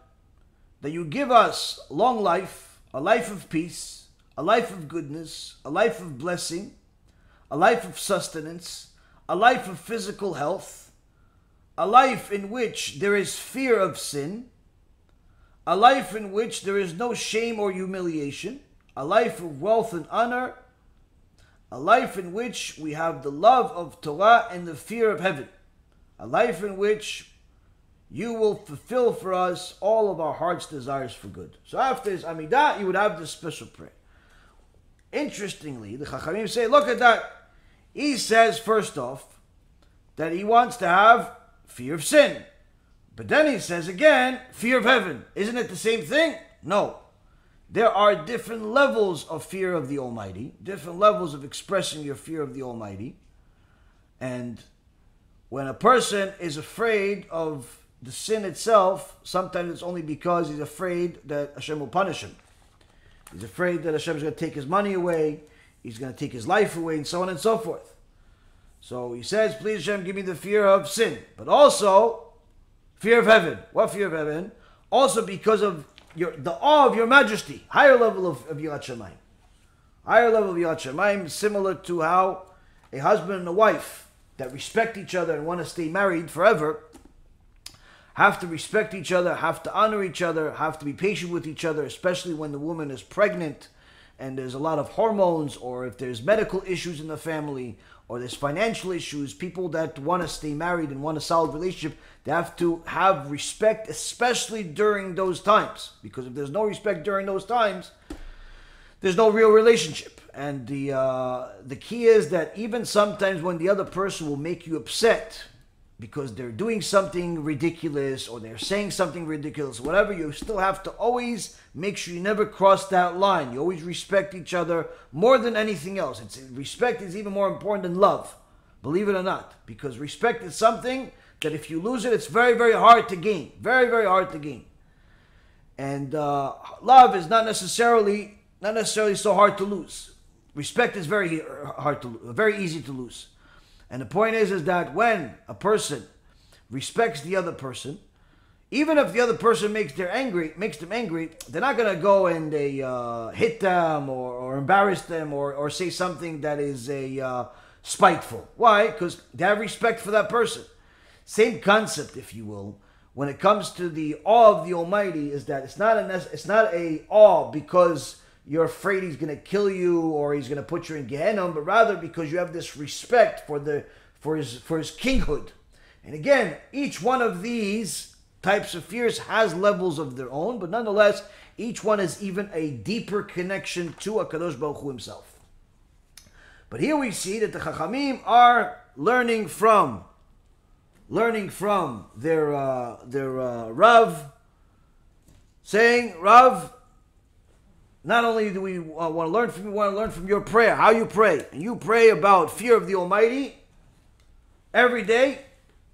that you give us long life, a life of peace, a life of goodness, a life of blessing, a life of sustenance, a life of physical health, a life in which there is fear of sin, a life in which there is no shame or humiliation, a life of wealth and honor, A life in which we have the love of Torah and the fear of heaven. A life in which you will fulfill for us all of our heart's desires for good. So after his Amidah, you would have this special prayer. Interestingly, the Chachamim say, look at that. He says, first off, that he wants to have fear of sin. But then he says again, fear of heaven. Isn't it the same thing? No. There are different levels of fear of the Almighty, different levels of expressing your fear of the Almighty. And when a person is afraid of the sin itself, sometimes it's only because he's afraid that Hashem will punish him. He's afraid that Hashem is going to take his money away, he's going to take his life away, and so on and so forth. So he says, please Hashem, give me the fear of sin, but also fear of heaven. What fear of heaven? Also because of Your, the awe of your majesty, higher level of, of Yirat Shamayim. Higher level of Yirat Shamayim, similar to how a husband and a wife that respect each other and want to stay married forever have to respect each other, have to honor each other, have to be patient with each other, especially when the woman is pregnant and there's a lot of hormones, or if there's medical issues in the family, or there's financial issues. People that want to stay married and want a solid relationship, they have to have respect, especially during those times. Because if there's no respect during those times, there's no real relationship. And the uh, the key is that even sometimes when the other person will make you upset because they're doing something ridiculous or they're saying something ridiculous, whatever, you still have to always make sure you never cross that line. You always respect each other more than anything else. It's, respect is even more important than love, believe it or not, because respect is something that if you lose it, it's very, very hard to gain. Very, very hard to gain. And uh, love is not necessarily not necessarily so hard to lose. Respect is very hard to lose, very easy to lose. And the point is, is that when a person respects the other person, even if the other person makes their angry, makes them angry, they're not going to go and they uh, hit them or, or embarrass them or, or say something that is a uh, spiteful. Why? Because they have respect for that person. Same concept, if you will, when it comes to the awe of the Almighty, is that it's not a it's not a awe because you're afraid he's going to kill you or he's going to put you in Gehenna, but rather because you have this respect for the for his for his kinghood. And again, each one of these types of fears has levels of their own, but nonetheless, each one is even a deeper connection to HaKadosh Baruch Hu himself. But here we see that the Chachamim are learning from learning from their uh, their uh, Rav, saying, Rav, not only do we uh, want to learn from you, we want to learn from your prayer, how you pray. And you pray about fear of the Almighty every day,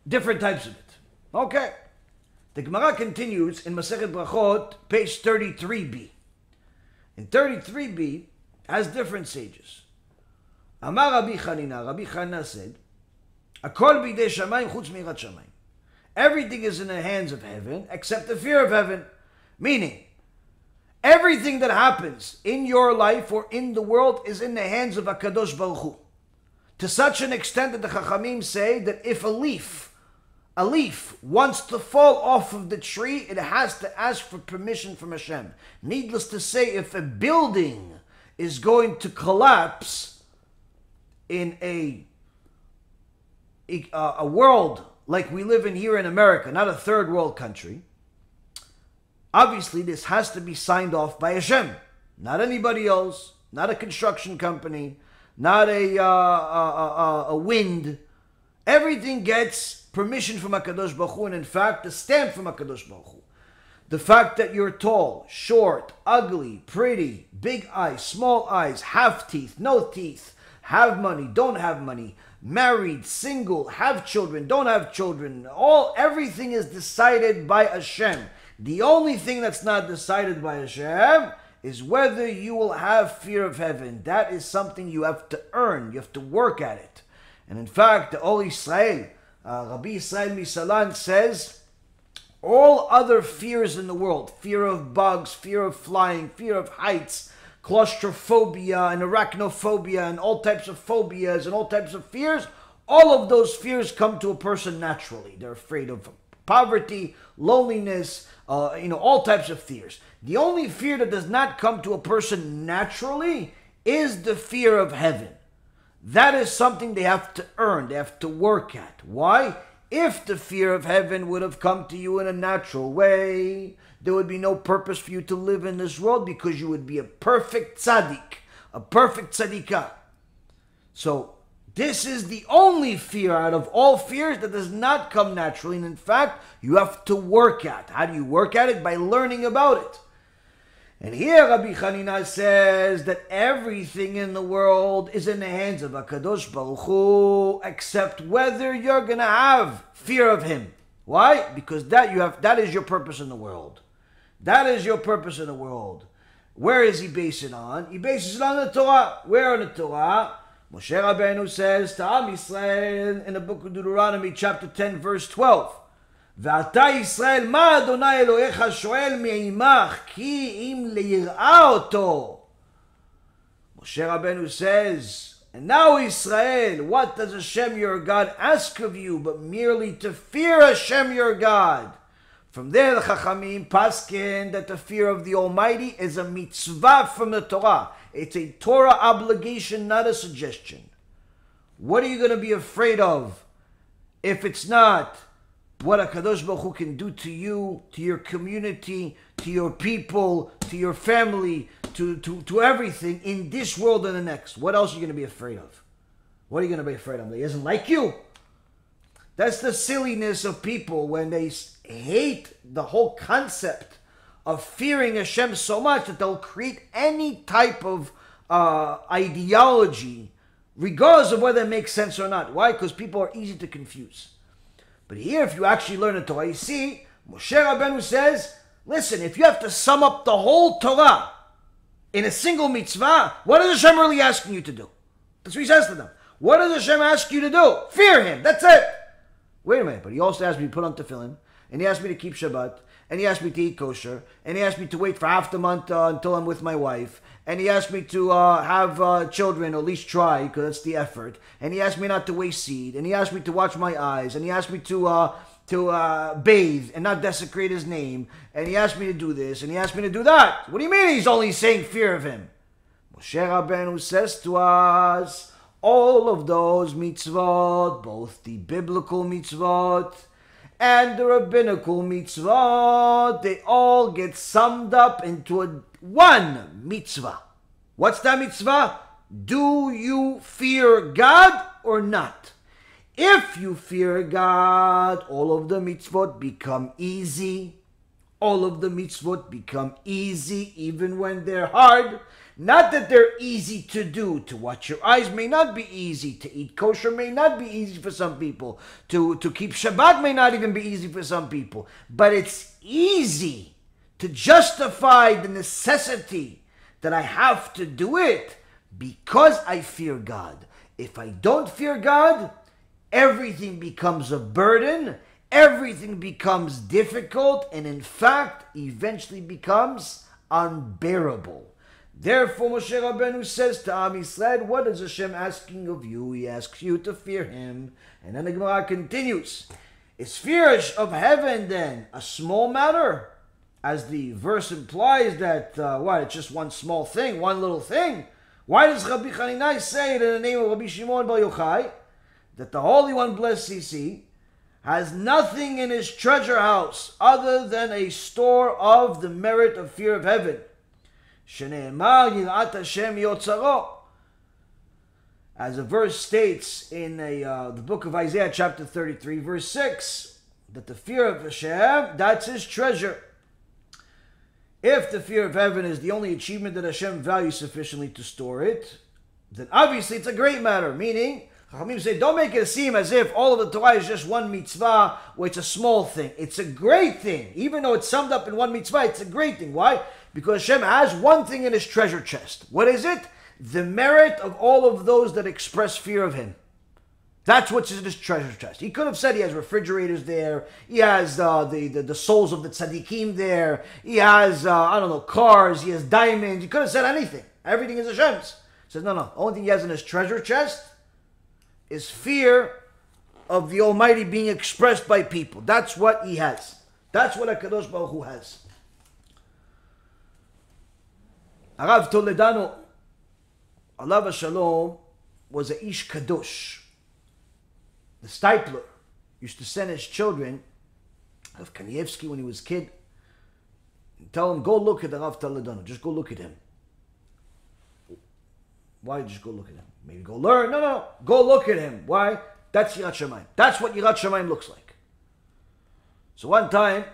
different types of it. Okay. The Gemara continues in Masechet Brachot, page thirty-three b. In thirty-three b, has different sages. Amar Rabbi Chanina, Rabbi Chanina said, Akol bidei shamayim chutz mirat shamayim. Everything is in the hands of heaven except the fear of heaven. Meaning, everything that happens in your life or in the world is in the hands of HaKadosh Baruch Hu. To such an extent that the Chachamim say that if a leaf, a leaf wants to fall off of the tree, it has to ask for permission from Hashem. Needless to say, if a building is going to collapse in a, a world like we live in here in America, not a third world country, obviously, this has to be signed off by Hashem. Not anybody else, not a construction company, not a, uh, a, a, a wind. Everything gets permission from HaKadosh Baruch Hu, and in fact, the stamp from HaKadosh Baruch Hu. The fact that you're tall, short, ugly, pretty, big eyes, small eyes, half teeth, no teeth, have money, don't have money, married, single, have children, don't have children, all, everything is decided by Hashem. The only thing that's not decided by Hashem is whether you will have fear of heaven. That is something you have to earn. You have to work at it. And in fact, the Ol Yisrael, uh, Rabbi Yisrael Misalan says, all other fears in the world, fear of bugs, fear of flying, fear of heights, claustrophobia and arachnophobia and all types of phobias and all types of fears, all of those fears come to a person naturally. They're afraid of poverty, loneliness, uh, you know, all types of fears. The only fear that does not come to a person naturally is the fear of heaven. That is something they have to earn, they have to work at. Why? If the fear of heaven would have come to you in a natural way, there would be no purpose for you to live in this world, because you would be a perfect tzaddik, a perfect tzaddikah. So this is the only fear out of all fears that does not come naturally. And in fact, you have to work at. How do you work at it? By learning about it. And here Rabbi Chanina says that everything in the world is in the hands of HaKadosh Baruch Hu, except whether you're going to have fear of Him. Why? Because that you have, that is your purpose in the world. That is your purpose in the world. Where is He based it on? He bases it on the Torah. Where on the Torah? Moshe Rabbeinu says to Am Yisrael in the book of Deuteronomy chapter ten verse twelve. ואתה ישראל מה אדוני אלוהיך שואל מעמך כי אם ליראה אותו. Moshe Rabbeinu says, and now Israel, what does Hashem your God ask of you but merely to fear Hashem your God? From there the Chachamim paskin that the fear of the Almighty is a mitzvah from the Torah. It's a Torah obligation, not a suggestion. What are you going to be afraid of if it's not what HaKadosh Baruch Hu can do to you, to your community, to your people, to your family, to, to, to everything in this world and the next? What else are you going to be afraid of? What are you going to be afraid of? He doesn't like you. That's the silliness of people when they hate the whole concept of fearing Hashem so much that they'll create any type of uh, ideology, regardless of whether it makes sense or not. Why? Because people are easy to confuse. But here, if you actually learn the Torah, you see, Moshe Rabbeinu says, listen, if you have to sum up the whole Torah in a single mitzvah, what is Hashem really asking you to do? That's what he says to them. What does Hashem ask you to do? Fear Him. That's it. Wait a minute, but he also asked me to put on tefillin, and he asked me to keep Shabbat, and he asked me to eat kosher, and he asked me to wait for half the month uh, until I'm with my wife, and he asked me to uh, have uh, children, or at least try, because that's the effort, and he asked me not to waste seed, and he asked me to watch my eyes, and he asked me to uh, to uh, bathe and not desecrate His name, and he asked me to do this, and he asked me to do that. What do you mean he's only saying fear of Him? Moshe Rabbeinu says to us, all of those mitzvot, both the biblical mitzvot and the rabbinical mitzvot, they all get summed up into a, one mitzvah. What's that mitzvah? Do you fear God or not? If you fear God, all of the mitzvot become easy. All of the mitzvot become easy, even when they're hard. Not that they're easy to do. To watch your eyes may not be easy. To eat kosher may not be easy for some people. To, to keep Shabbat may not even be easy for some people. But it's easy to justify the necessity that I have to do it because I fear God. If I don't fear God, everything becomes a burden. Everything becomes difficult, and in fact, eventually becomes unbearable. Therefore, Moshe Rabbeinu says to Am Yisrael, what is Hashem asking of you? He asks you to fear Him. And then the Gemara continues. Is fear of heaven then a small matter? As the verse implies that, uh, what, it's just one small thing, one little thing. Why does Rabbi Chanina say it in the name of Rabbi Shimon bar Yochai, that the Holy One, blessed is He, has nothing in His treasure house other than a store of the merit of fear of heaven? As the verse states in a, uh, the book of Isaiah chapter thirty-three verse six, that the fear of Hashem, that's His treasure. If the fear of heaven is the only achievement that Hashem values sufficiently to store it, then obviously it's a great matter, meaning Chachamim say, don't make it seem as if all of the Torah is just one mitzvah, or it's a small thing. It's a great thing. Even though it's summed up in one mitzvah, it's a great thing. Why? Because Hashem has one thing in His treasure chest. What is it? The merit of all of those that express fear of Him. That's what's in His treasure chest. He could have said He has refrigerators there. He has uh, the, the, the souls of the tzaddikim there. He has, uh, I don't know, cars. He has diamonds. He could have said anything. Everything is Hashem's. He says, no, no. The only thing He has in His treasure chest is fear of the Almighty being expressed by people. That's what He has. That's what HaKadosh Baruch Hu has. Arav Toledano, Alav Shalom, was a Ish Kadosh. The stipler used to send his children of Kanievsky when he was a kid and tell him, go look at the Rav Taladano. Just go look at him. Why just go look at him? Maybe go learn. No, no, no. Go look at him. Why? That's Yirat Shamayim. That's what Yirat Shamayim looks like. So one time,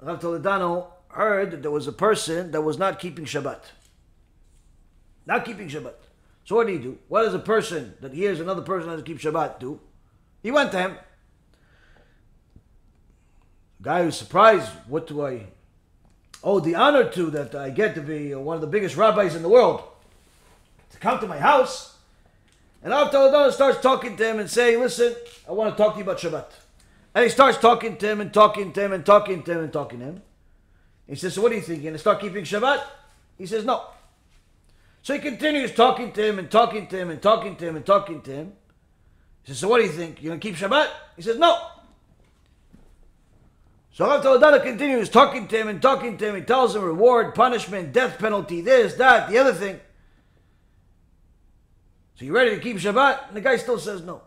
Rav Toledano heard that there was a person that was not keeping Shabbat. Not keeping Shabbat. So what did he do? What does a person that hears another person that doesn't keep Shabbat do? He went to him. The guy was surprised. What do I owe the honor to that I get to be one of the biggest rabbis in the world? To come to my house. And Rav Toledano starts talking to him and saying, listen, I want to talk to you about Shabbat. And he starts talking to him and talking to him and talking to him and talking to him. He says, so what are you thinking? To start keeping Shabbat? He says, no. So he continues talking to him and talking to him and talking to him and talking to him. He says, so what do you think? You're going to keep Shabbat? He says, no. So Rav Toledano continues talking to him and talking to him. He tells him reward, punishment, death penalty, this, that, the other thing. So you ready to keep Shabbat? And the guy still says no.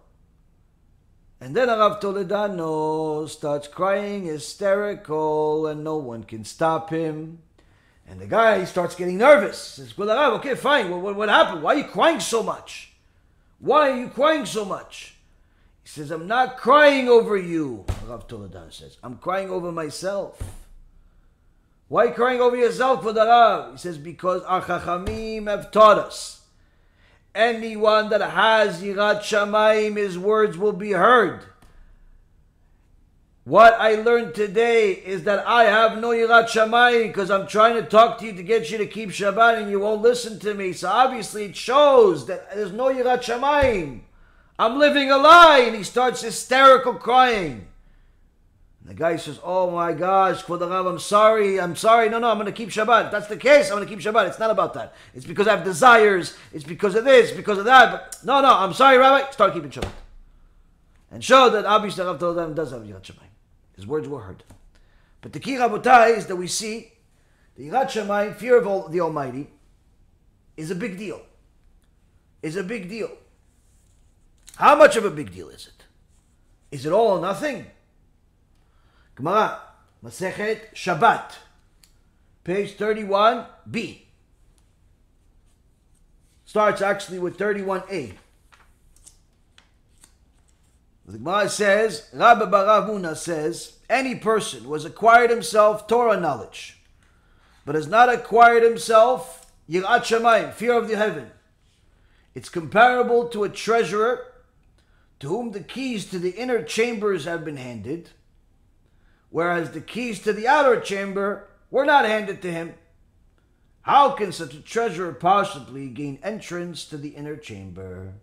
And then Rav Toledano starts crying, hysterical, and no one can stop him. And the guy starts getting nervous. He says, well, Rav, okay, fine. What, what, what happened? Why are you crying so much? Why are you crying so much? He says, I'm not crying over you, Rav Toledano says. I'm crying over myself. Why are you crying over yourself, Rav? He says, because our Chachamim have taught us. Anyone that has Yirat Shamayim, his words will be heard. What I learned today is that I have no Yirat Shamayim because I'm trying to talk to you to get you to keep Shabbat and you won't listen to me. So obviously it shows that there's no Yirat Shamayim. I'm living a lie. And he starts hysterical crying. And the guy says, oh my gosh, Kvod Rav, I'm sorry, I'm sorry, no, no, I'm going to keep Shabbat. If that's the case, I'm going to keep Shabbat. It's not about that. It's because I have desires, it's because of this, because of that. But no, no, I'm sorry, Rabbi, start keeping Shabbat. And show that obviously Rav Toledano does have Yirat Shamayim. His words were heard. But the key, Rabotai, is that we see the Yirat Shamayim, fear of the Almighty, is a big deal. Is a big deal. How much of a big deal is it? Is it all or nothing? Gemara, Masechet Shabbat, page thirty-one B. Starts actually with thirty-one A. The Gemara says, Rabbi Bar Avuna says, any person who has acquired himself Torah knowledge, but has not acquired himself Yirat Shamayim, fear of the heaven, it's comparable to a treasurer to whom the keys to the inner chambers have been handed, whereas the keys to the outer chamber were not handed to him. How can such a treasurer possibly gain entrance to the inner chamber?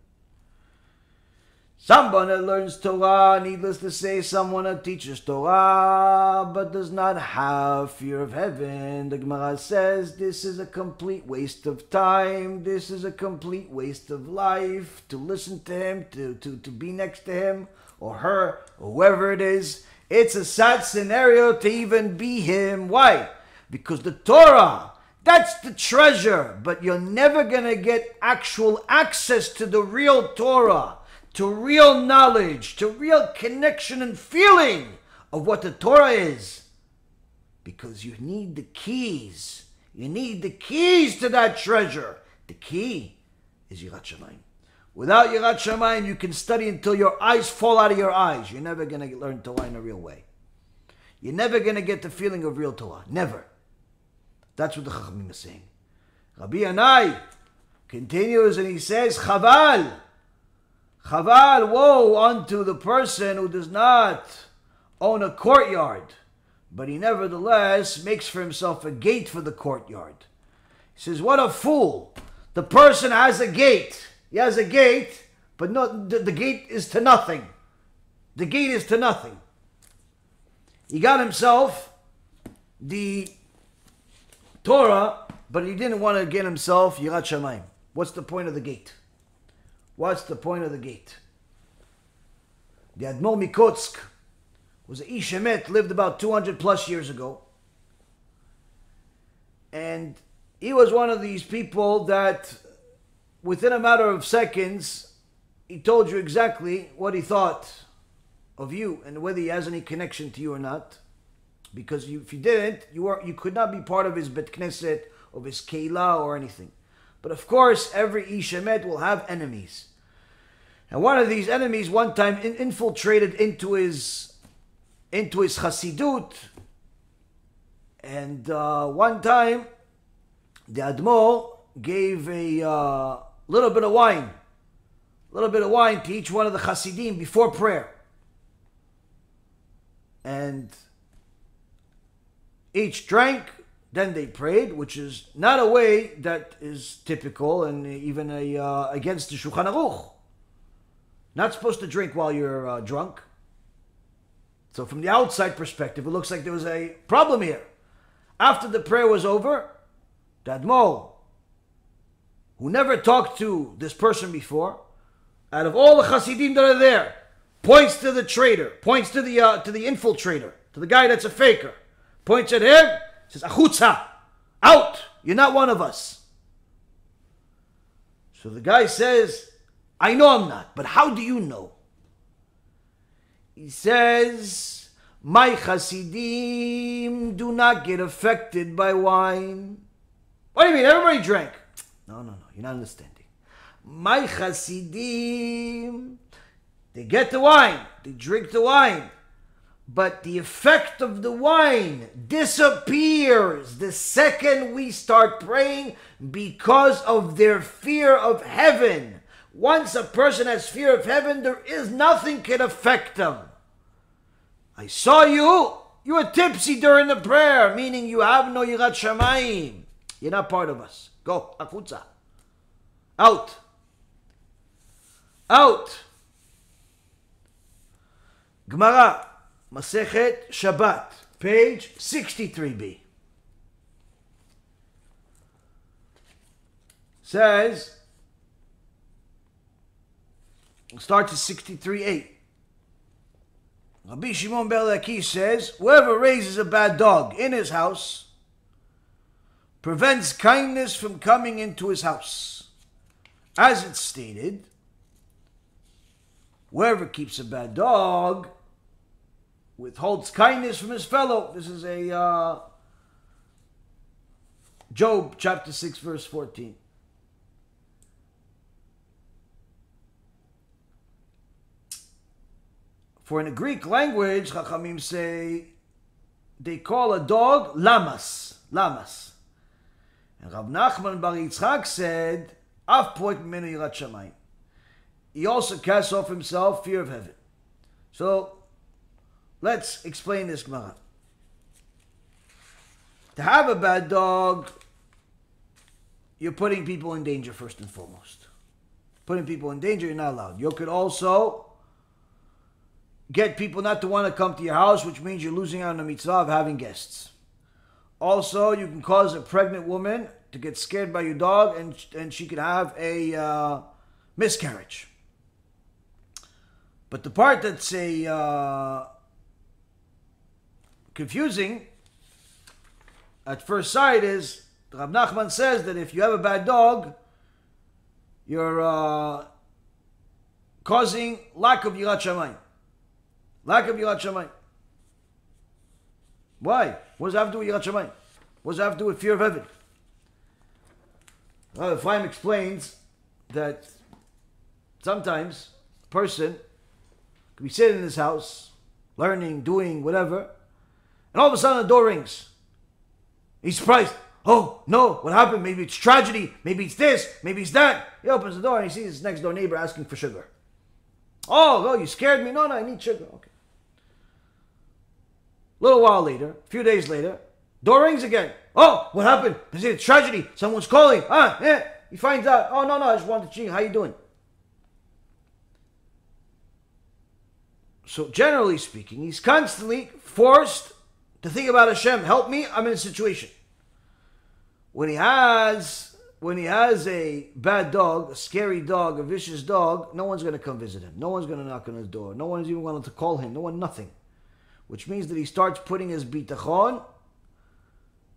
Someone that learns Torah, needless to say, someone that teaches Torah, but does not have fear of heaven, the Gemara says, this is a complete waste of time, this is a complete waste of life, to listen to him, to, to, to be next to him, or her, or whoever it is. It's a sad scenario to even be him. Why? Because the Torah, that's the treasure. But you're never going to get actual access to the real Torah, to real knowledge, to real connection and feeling of what the Torah is. Because you need the keys. You need the keys to that treasure. The key is Yirat Shamayim. Without Yirat Shamayim, you can study until your eyes fall out of your eyes. You're never going to learn Torah in a real way. You're never going to get the feeling of real Torah. Never. That's what the Chachamim is saying. Rabbi Yanai continues and he says, Chaval. Chaval, woe unto the person who does not own a courtyard, but he nevertheless makes for himself a gate for the courtyard. He says, what a fool. The person has a gate. He has a gate, but not, the, the gate is to nothing. The gate is to nothing. He got himself the Torah, but he didn't want to get himself Yirat Shamayim. What's the point of the gate? What's the point of the gate? The Admor Mikotsk was an Ish Emet, lived about two hundred plus years ago. And he was one of these people that within a matter of seconds, he told you exactly what he thought of you and whether he has any connection to you or not. Because you, if he didn't, you are you could not be part of his Bet Knesset, of his Keilah or anything. But of course, every Ish Emet will have enemies. And one of these enemies one time in, infiltrated into his into his Hasidut. And uh, one time, the Admor gave a uh, little bit of wine, a little bit of wine to each one of the Hasidim before prayer. And each drank, then they prayed, which is not a way that is typical and even a, uh, against the Shulchan Aruch. Not supposed to drink while you're uh, drunk. So from the outside perspective, it looks like there was a problem here. After the prayer was over, the Admor, who never talked to this person before, out of all the Hasidim that are there, points to the traitor, points to the uh, to the infiltrator, to the guy that's a faker, points at him, says, "Achutza, out! You're not one of us." So the guy says, "I know I'm not, but how do you know?" He says, "My Hasidim do not get affected by wine." "What do you mean? Everybody drank." "No, no, no, you're not understanding. My Hasidim, they get the wine, they drink the wine, but the effect of the wine disappears the second we start praying because of their fear of heaven. Once a person has fear of heaven, there is nothing can affect them. I saw you, you were tipsy during the prayer, meaning you have no Yirat Shamayim. You're not part of us. Go, Achutza. Out. Out." Gemara, Masechet Shabbat, page sixty-three B. Says, starts at sixty-three A. Rabbi Shimon bar Yochai says, "Whoever raises a bad dog in his house prevents kindness from coming into his house. As it's stated, whoever keeps a bad dog withholds kindness from his fellow." This is a uh, Job chapter six, verse fourteen. For in the Greek language, Chachamim say, they call a dog lamas, lamas. And Rav Nachman Bar Yitzchak said, "Af poit mimenu yirat shamayim." He also casts off himself fear of heaven. So, let's explain this Gemara. To have a bad dog, you're putting people in danger first and foremost. Putting people in danger, you're not allowed. You could also get people not to want to come to your house, which means you're losing out on the mitzvah of having guests. Also, you can cause a pregnant woman to get scared by your dog, and, and she could have a uh, miscarriage. But the part that's a, uh, confusing at first sight is, Rav Nachman says that if you have a bad dog, you're uh, causing lack of Yirat Shamayim. Lack of Yirat Shamayim. Why? What does that have to do with Yirat Shamayim? What does that have to do with fear of heaven? Rav Chaim explains that sometimes a person could be sitting in his house, learning, doing, whatever, and all of a sudden the door rings. He's surprised. "Oh, no, what happened? Maybe it's tragedy. Maybe it's this. Maybe it's that." He opens the door and he sees his next door neighbor asking for sugar. "Oh, no, you scared me. No, no, I need sugar." Okay. A little while later, a few days later, door rings again. "Oh, what happened? Is it a tragedy? Someone's calling. Ah, yeah." He finds out, "Oh, no, no, I just wanted to cheat. How you doing?" So generally speaking, he's constantly forced to think about Hashem. Help me, I'm in a situation. When he has, when he has a bad dog, a scary dog, a vicious dog, no one's going to come visit him. No one's going to knock on his door. No one's even going to call him. No one, nothing. Which means that he starts putting his bitachon,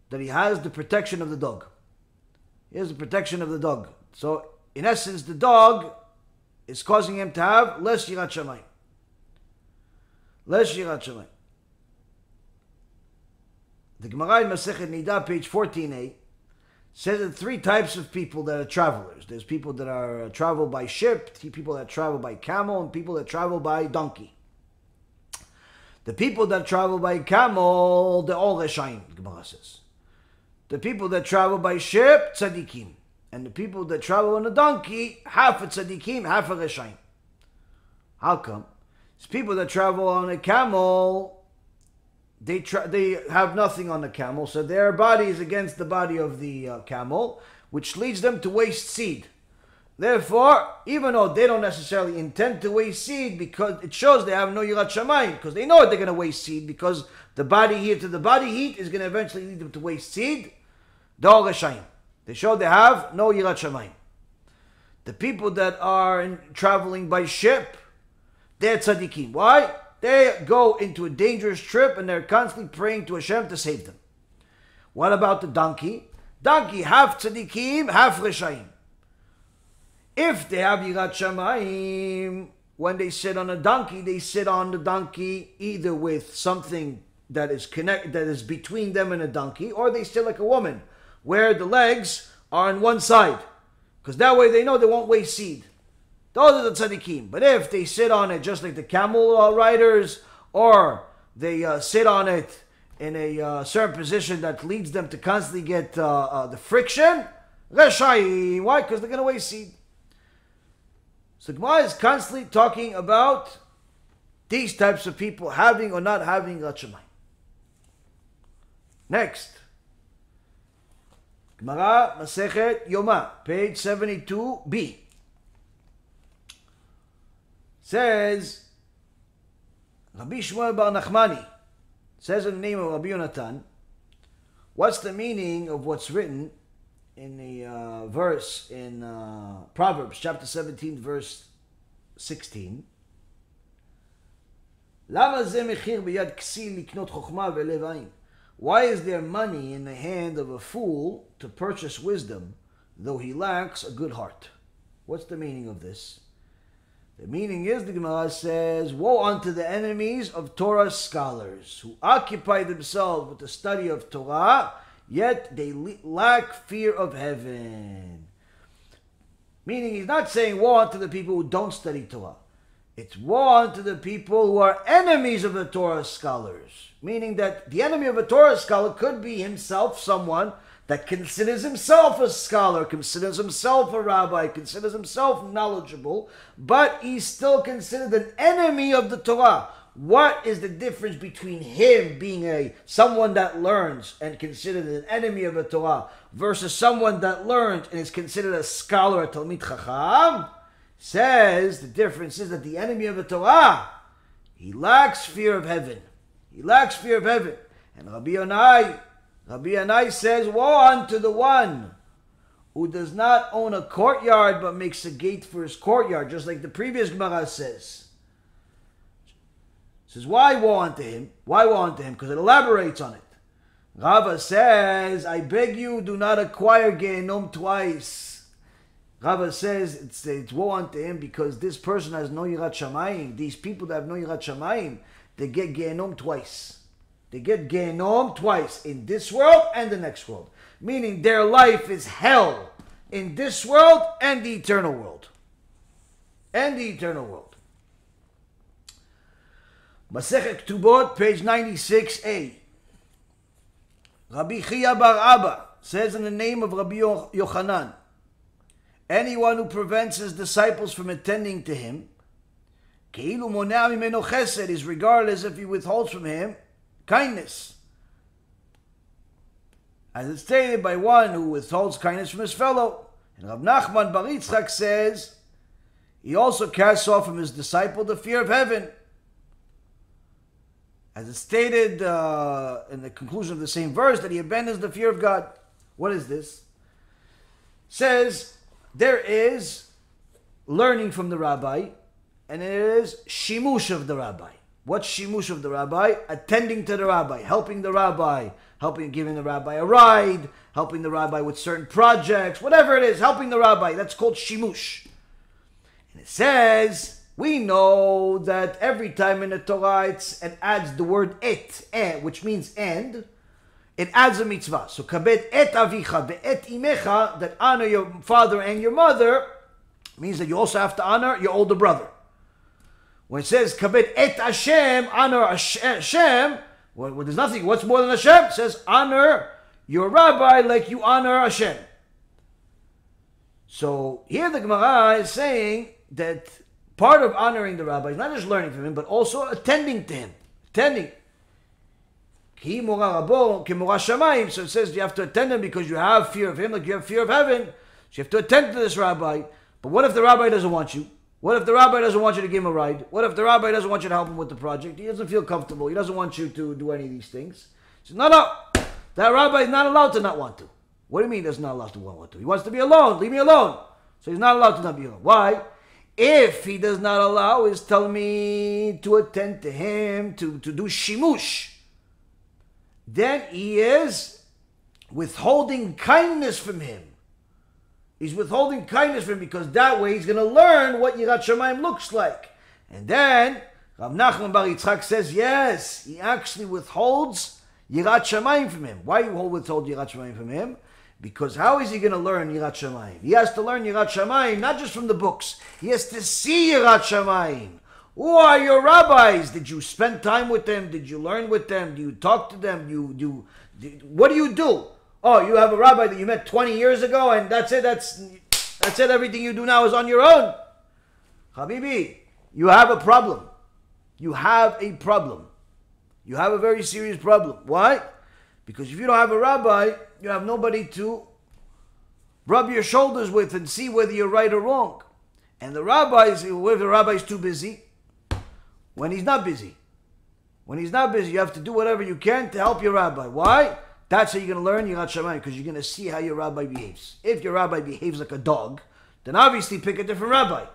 that he has the protection of the dog. He has the protection of the dog. So in essence, the dog is causing him to have less yirat shamayim. Less yirat shamayim. The Gemara in Masechet Nida, page fourteen a, says that three types of people that are travelers. There's people that are uh, travel by ship, people that travel by camel, and people that travel by donkey. The people that travel by camel, they're all Reshaim, the Gemara says. The people that travel by ship, tzaddikim. And the people that travel on a donkey, half a tzaddikim, half a Reshaim. How come? It's people that travel on a camel, They tra- they have nothing on the camel, so their body is against the body of the uh, camel, which leads them to waste seed. Therefore, even though they don't necessarily intend to waste seed, because it shows they have no yirat shamayim, because they know they're going to waste seed, because the body heat to the body heat is going to eventually lead them to waste seed. Dor Reshayim. They show they have no yirat shamayim. The people that are in, traveling by ship, they're tzaddikim. Why? They go into a dangerous trip and they're constantly praying to Hashem to save them. What about the donkey? Donkey, half tzaddikim, half reshaim. If they have yirat shamayim, when they sit on a donkey, they sit on the donkey either with something that is connect, that is between them and a donkey, or they sit like a woman, where the legs are on one side. Because that way they know they won't waste seed. Those are the tzaddikim. But if they sit on it just like the camel uh, riders, or they uh, sit on it in a uh, certain position that leads them to constantly get uh, uh, the friction, Reshayim. Why? Because they're going to waste seed. So Gemara is constantly talking about these types of people having or not having yirat shamayim. Next. Gemara Masechet Yoma, page seventy-two b. Says Rabbi Shimon bar Nachmani, says in the name of Rabbi Yonatan, what's the meaning of what's written in the uh, verse in uh, Proverbs chapter seventeen verse sixteen? Lama ze mechir biyad ksil liknot chokhma velev ain. Why is there money in the hand of a fool to purchase wisdom, though he lacks a good heart? What's the meaning of this? The meaning is, the Gemara says, woe unto the enemies of Torah scholars who occupy themselves with the study of Torah, yet they lack fear of heaven. Meaning, he's not saying woe unto the people who don't study Torah. It's woe unto the people who are enemies of the Torah scholars. Meaning that the enemy of a Torah scholar could be himself someone that considers himself a scholar, considers himself a rabbi, considers himself knowledgeable, but he's still considered an enemy of the Torah. What is the difference between him being a someone that learns and considered an enemy of the Torah versus someone that learns and is considered a scholar, a Talmid Chacham? Says the difference is that the enemy of the Torah, he lacks fear of heaven. He lacks fear of heaven. And Rabbi Yonai, Rabbi Anai says, woe unto the one who does not own a courtyard but makes a gate for his courtyard, just like the previous Gemara says. Says, why woe unto him? Why woe unto him? Because it elaborates on it. Rava says, I beg you, do not acquire Gehenom twice. Rava says, it's, it's woe unto him because this person has no yirat shamayim. These people that have no yirat shamayim, they get Gehenom twice. They get Gehenom twice, in this world and the next world. Meaning their life is hell in this world and the eternal world. And the eternal world. Masechet Ketubot, page ninety-six a. Rabbi Chia bar Abba says in the name of Rabbi Yochanan, anyone who prevents his disciples from attending to him, Keilu monea mimeno chesed, is regarded as if he withholds from him kindness. As it's stated by one who withholds kindness from his fellow. And Rav Nachman Bar Yitzchak says, he also casts off from his disciple the fear of heaven. As it's stated uh, in the conclusion of the same verse, that he abandons the fear of God. What is this? Says, there is learning from the rabbi, and there is shimush of the rabbi. What's shimush of the rabbi? Attending to the rabbi, helping the rabbi, helping, giving the rabbi a ride, helping the rabbi with certain projects, whatever it is, helping the rabbi. That's called shimush. And it says, we know that every time in the Torah it's, it adds the word et, eh, which means and. It adds a mitzvah. So kabed et avicha ve'et imecha, that honor your father and your mother, means that you also have to honor your older brother. When it says kabed et Hashem, honor Hashem, well, well, there's nothing. What's more than Hashem? It says honor your rabbi like you honor Hashem. So here the Gemara is saying that part of honoring the rabbi is not just learning from him, but also attending to him. Attending. So it says you have to attend him because you have fear of him, like you have fear of heaven. So you have to attend to this rabbi. But what if the rabbi doesn't want you? What if the rabbi doesn't want you to give him a ride? What if the rabbi doesn't want you to help him with the project? He doesn't feel comfortable. He doesn't want you to do any of these things. He says, no, no. That rabbi is not allowed to not want to. What do you mean he's not allowed to not want to? He wants to be alone. Leave me alone. So he's not allowed to not be alone. Why? If he does not allow, he's telling me to attend to him, to, to do shimush. Then he is withholding kindness from him. He's withholding kindness from him because that way he's going to learn what Yirat Shamayim looks like. And then Rav Nachman Bar Yitzchak says, yes, he actually withholds Yirat Shamayim from him. Why do you withhold Yirat Shamayim from him? Because how is he going to learn Yirat Shamayim? He has to learn Yirat Shamayim not just from the books. He has to see Yirat Shamayim. Who are your rabbis? Did you spend time with them? Did you learn with them? Do you talk to them? Do you, do, do, what do you do? Oh, you have a rabbi that you met twenty years ago and that's it. That's, that's it. Everything you do now is on your own. Habibi, you have a problem. You have a problem. You have a very serious problem. Why? Because if you don't have a rabbi, you have nobody to rub your shoulders with and see whether you're right or wrong. And the rabbis, if the rabbi is too busy, when he's not busy. When he's not busy, you have to do whatever you can to help your rabbi. Why? That's how you're going to learn Yirat Shamayim, because you're going to see how your rabbi behaves. If your rabbi behaves like a dog, then obviously pick a different rabbi.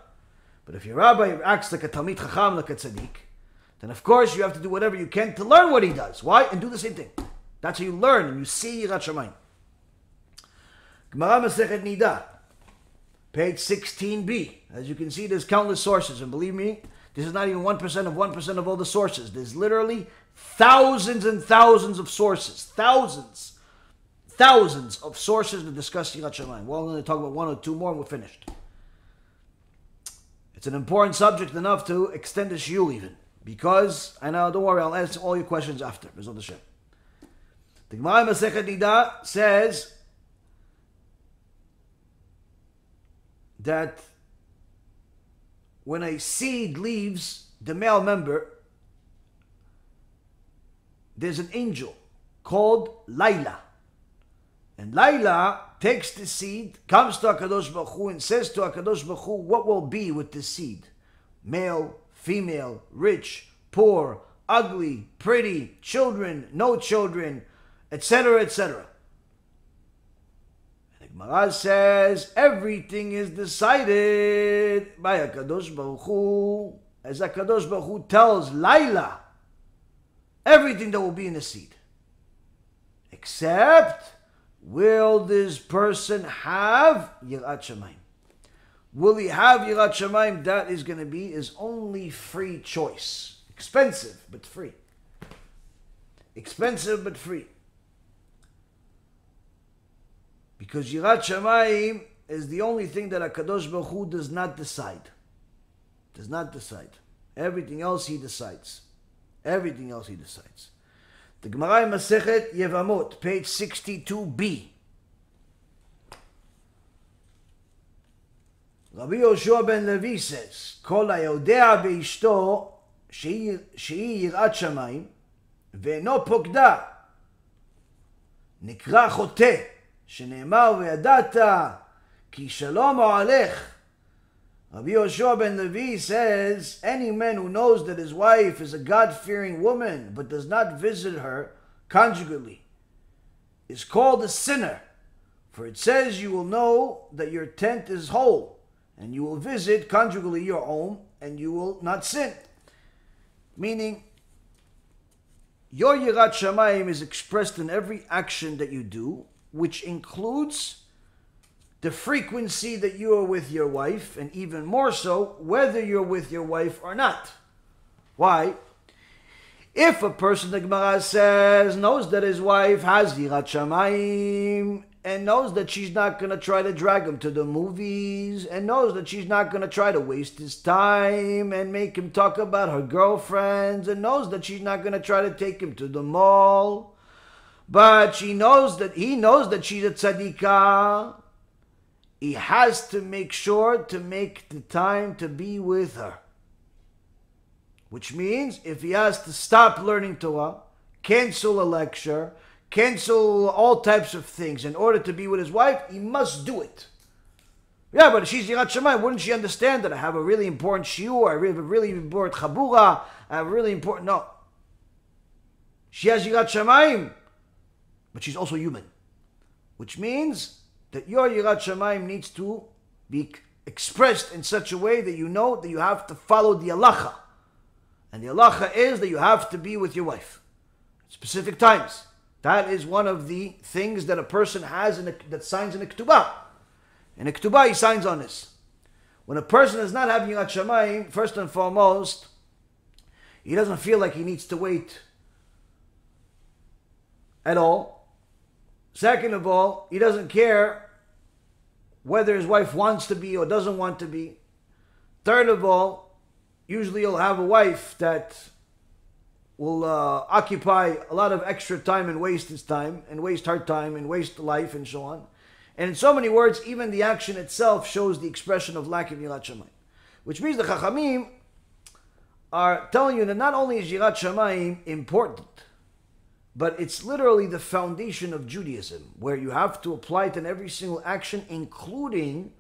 But if your rabbi acts like a Talmid Chacham, like a Tzaddik, then of course you have to do whatever you can to learn what he does. Why? And do the same thing. That's how you learn and you see Yirat Shamayim. Gemara Masechet Nida, page sixteen b. As you can see, there's countless sources, and believe me, this is not even one percent of one percent of all the sources. There's literally thousands and thousands of sources. Thousands. Thousands of sources to discuss Yirat Shamayim. We're only going to talk about one or two more and we're finished. It's an important subject enough to extend the shiur even. Because, and now don't worry, I'll answer all your questions after. B'ezrat Hashem. The Gemara Masechet Nida says that when a seed leaves the male member, there's an angel called Laila. And Laila takes the seed, comes to HaKadosh Baruch Hu and says to HaKadosh Baruch Hu, what will be with the seed? Male, female, rich, poor, ugly, pretty, children, no children, et cetera, et cetera. Gemara says everything is decided by HaKadosh Baruch Hu. As HaKadosh Baruch Hu tells Laila everything that will be in the seed. Except, will this person have Yirat Shamayim? Will he have Yirat Shamayim? That is going to be his only free choice. Expensive, but free. Expensive, but free. Because Yirat Shamayim is the only thing that HaKadosh Baruch Hu does not decide. Does not decide. Everything else he decides. Everything else he decides. The Gemara Masechet Yevamot, page sixty-two b. Rabbi Yoshua ben Levi says, Kol hayodea beishto shehi yirat shamayim ve'no pokda nikra choteh. שנאמר וידעת כי שלום אוהלך. Rabbi Yoshua ben Levi says, any man who knows that his wife is a God-fearing woman but does not visit her conjugally is called a sinner. For it says you will know that your tent is whole and you will visit conjugally your home and you will not sin. Meaning, your Yirat Shamayim is expressed in every action that you do which includes the frequency that you are with your wife, and even more so, whether you're with your wife or not. Why? If a person, the Gemara says, knows that his wife has yirat shamayim, and knows that she's not going to try to drag him to the movies, and knows that she's not going to try to waste his time and make him talk about her girlfriends, and knows that she's not going to try to take him to the mall, but she knows that he knows that she's a tzadikah, he has to make sure to make the time to be with her. Which means if he has to stop learning Torah, cancel a lecture, cancel all types of things in order to be with his wife, he must do it. Yeah, but she's Yirat Shamayim. Wouldn't she understand that I have a really important shiur, I have a really important chabura, I have a really important... No. She has Yirat Shamayim, but she's also human. Which means that your Yirat Shamayim needs to be expressed in such a way that you know that you have to follow the halacha. And the halacha is that you have to be with your wife at specific times. That is one of the things that a person has in a, that signs in a ketubah. In a ketubah, he signs on this. When a person is not having Yirat Shamayim, first and foremost, he doesn't feel like he needs to wait at all. Second of all, he doesn't care whether his wife wants to be or doesn't want to be. Third of all, usually he'll have a wife that will uh, occupy a lot of extra time and waste his time and waste her time and waste life and so on. And in so many words, even the action itself shows the expression of lack of Yirat Shamayim. Which means the Chachamim are telling you that not only is Yirat Shamayim important, but it's literally the foundation of Judaism, where you have to apply it in every single action, including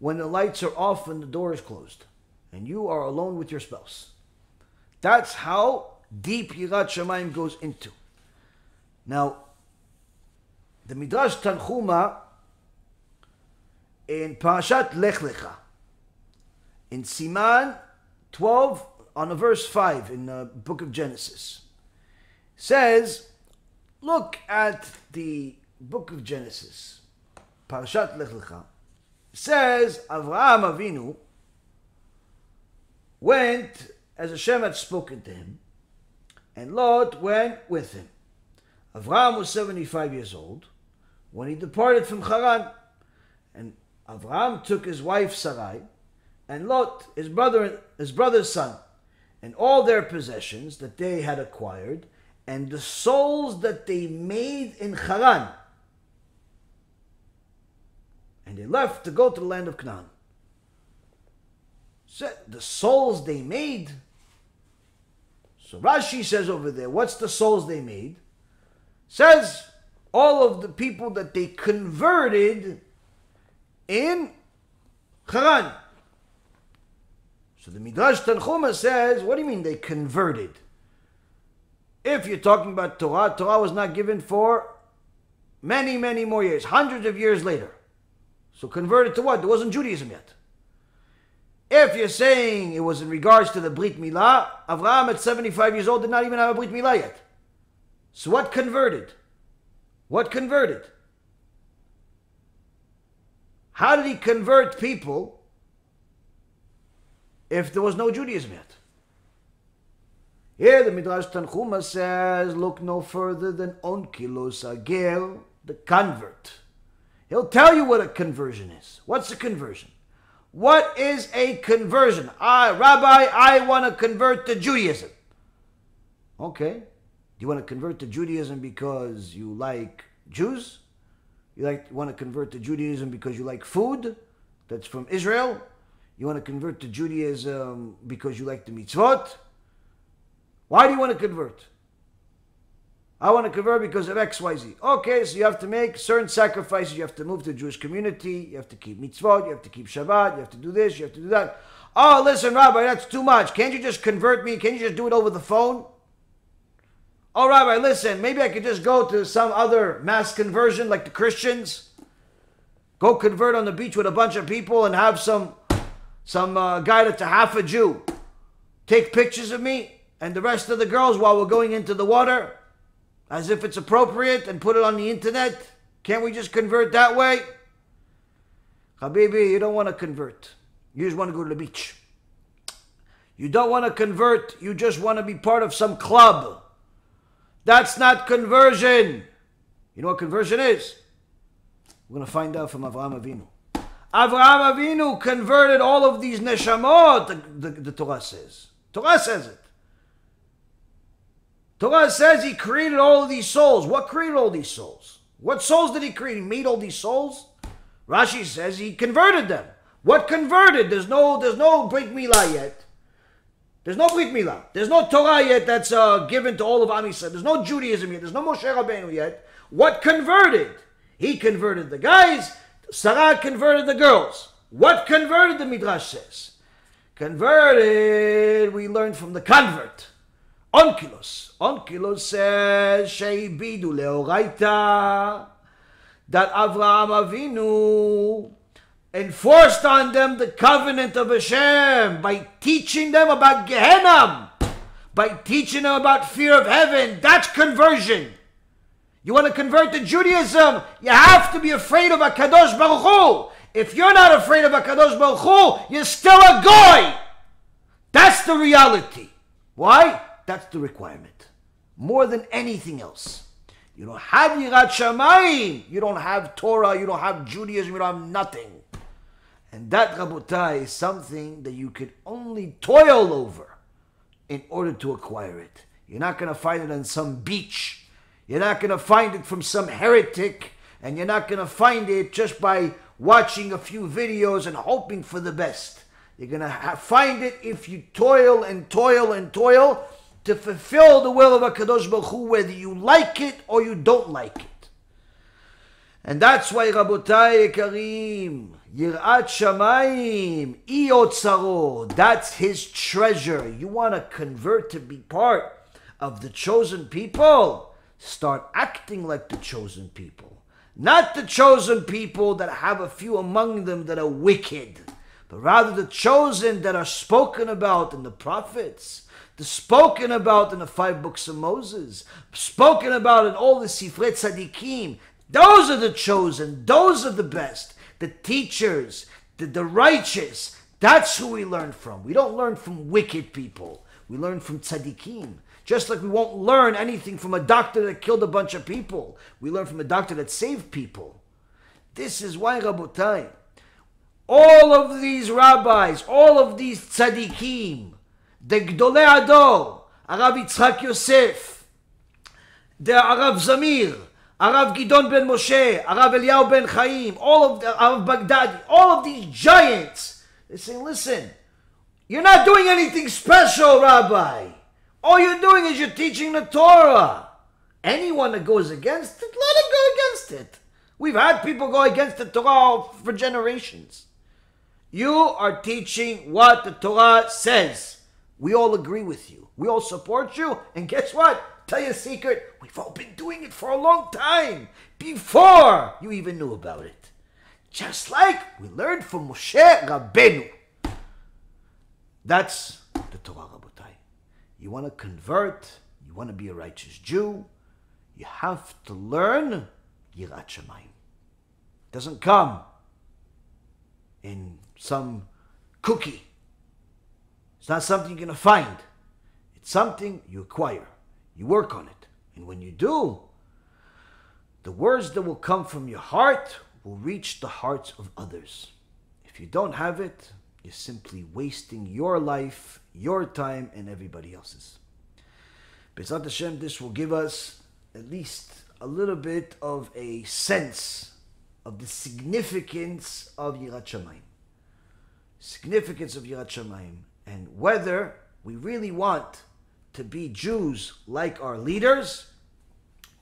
when the lights are off and the door is closed, and you are alone with your spouse. That's how deep Yirat Shamayim goes into. Now, the Midrash Tanchuma in Parashat Lech Lecha, in Siman twelve, on a verse five in the book of Genesis, says, look at the book of Genesis, Parashat Lech Lecha, says Avraham Avinu went as Hashem had spoken to him, and Lot went with him. Avram was seventy-five years old when he departed from Haran. And Avram took his wife Sarai, and Lot, his brother, his brother's son, and all their possessions that they had acquired, and the souls that they made in Haran. And they left to go to the land of Canaan. So the souls they made... So Rashi says over there, what's the souls they made? Says all of the people that they converted in Haran. So the Midrash Tanchuma says, what do you mean they converted? If you're talking about Torah, Torah was not given for many, many more years, hundreds of years later. So converted to what? There wasn't Judaism yet. If you're saying it was in regards to the Brit Milah, Avraham at seventy-five years old did not even have a Brit Milah yet. So what converted? What converted? How did he convert people if there was no Judaism yet? Here the Midrash Tanchuma says, look no further than Onkelos Agel, the convert. He'll tell you what a conversion is. What's a conversion? What is a conversion? Ah, Rabbi, I want to convert to Judaism. Okay. Do you want to convert to Judaism because you like Jews? You like want to convert to Judaism because you like food that's from Israel? You want to convert to Judaism because you like the mitzvot? Why do you want to convert? I want to convert because of X Y Z. Okay, so you have to make certain sacrifices. You have to move to the Jewish community. You have to keep mitzvot. You have to keep Shabbat. You have to do this. You have to do that. Oh, listen, Rabbi, that's too much. Can't you just convert me? Can't you just do it over the phone? Oh, Rabbi, listen, maybe I could just go to some other mass conversion like the Christians. Go convert on the beach with a bunch of people and have some, some uh, guy that's a half a Jew take pictures of me and the rest of the girls while we're going into the water, as if it's appropriate, and put it on the internet. Can't we just convert that way? Habibi, you don't want to convert. You just want to go to the beach. You don't want to convert. You just want to be part of some club. That's not conversion. You know what conversion is? We're going to find out from Avraham Avinu. Avraham Avinu converted all of these neshamot, the, the, the Torah says. Torah says it. Torah says he created all of these souls. What created all these souls? What souls did he create? He made all these souls? Rashi says he converted them. What converted? There's no, there's no Brit Milah yet. There's no Brit Milah. There's no Torah yet that's uh, given to all of Am Yisrael. There's no Judaism yet. There's no Moshe Rabbeinu yet. What converted? He converted the guys. Sarah converted the girls. What converted, the Midrash says? Converted, we learned from the convert. Onkelos. Onkelos says, Sheibidu leoraita, that Avraham Avinu enforced on them the covenant of Hashem by teaching them about Gehenna, by teaching them about fear of heaven. That's conversion. You want to convert to Judaism, you have to be afraid of HaKadosh Baruch Hu. If you're not afraid of HaKadosh Baruch Hu, you're still a goy. That's the reality. Why? That's the requirement. More than anything else. You don't have Yirat Shamayim. You don't have Torah. You don't have Judaism. You don't have nothing. And that, Rabotai, is something that you can only toil over in order to acquire it. You're not going to find it on some beach. You're not going to find it from some heretic, and you're not going to find it just by watching a few videos and hoping for the best. You're going to find it if you toil and toil and toil to fulfill the will of HaKadosh Baruch Hu, whether you like it or you don't like it. And that's why, Rabotai Karim, Yirat Shamayim, Iotzaro, that's his treasure. You want to convert to be part of the chosen people? Start acting like the chosen people. Not the chosen people that have a few among them that are wicked, but rather the chosen that are spoken about in the prophets, the spoken about in the five books of Moses, spoken about in all the Sifrei Tzadikim. Those are the chosen. Those are the best. The teachers, the, the righteous. That's who we learn from. We don't learn from wicked people. We learn from Tzadikim. Just like we won't learn anything from a doctor that killed a bunch of people. We learn from a doctor that saved people. This is why, Rabotai, all of these rabbis, all of these tzaddikim, the Gdolei Ador, Arav Yitzchak Yosef, the Arav Zamir, Arav Gidon ben Moshe, Arav Eliyahu ben Chaim, all of the Arav Baghdadi, all of these giants, they say, listen, you're not doing anything special, Rabbi. All you're doing is you're teaching the Torah. Anyone that goes against it, let him go against it. We've had people go against the Torah for generations. You are teaching what the Torah says. We all agree with you. We all support you. And guess what? Tell you a secret. We've all been doing it for a long time. Before you even knew about it. Just like we learned from Moshe Rabbeinu. That's the Torah. You want to convert, you want to be a righteous Jew, you have to learn Yirat Shamayim. It doesn't come in some cookie. It's not something you're going to find. It's something you acquire. You work on it. And when you do, the words that will come from your heart will reach the hearts of others. If you don't have it, you're simply wasting your life, your time, and everybody else's. B'ezrat Hashem, this will give us at least a little bit of a sense of the significance of Yirat Shamayim. Significance of Yirat Shamayim. And whether we really want to be Jews like our leaders,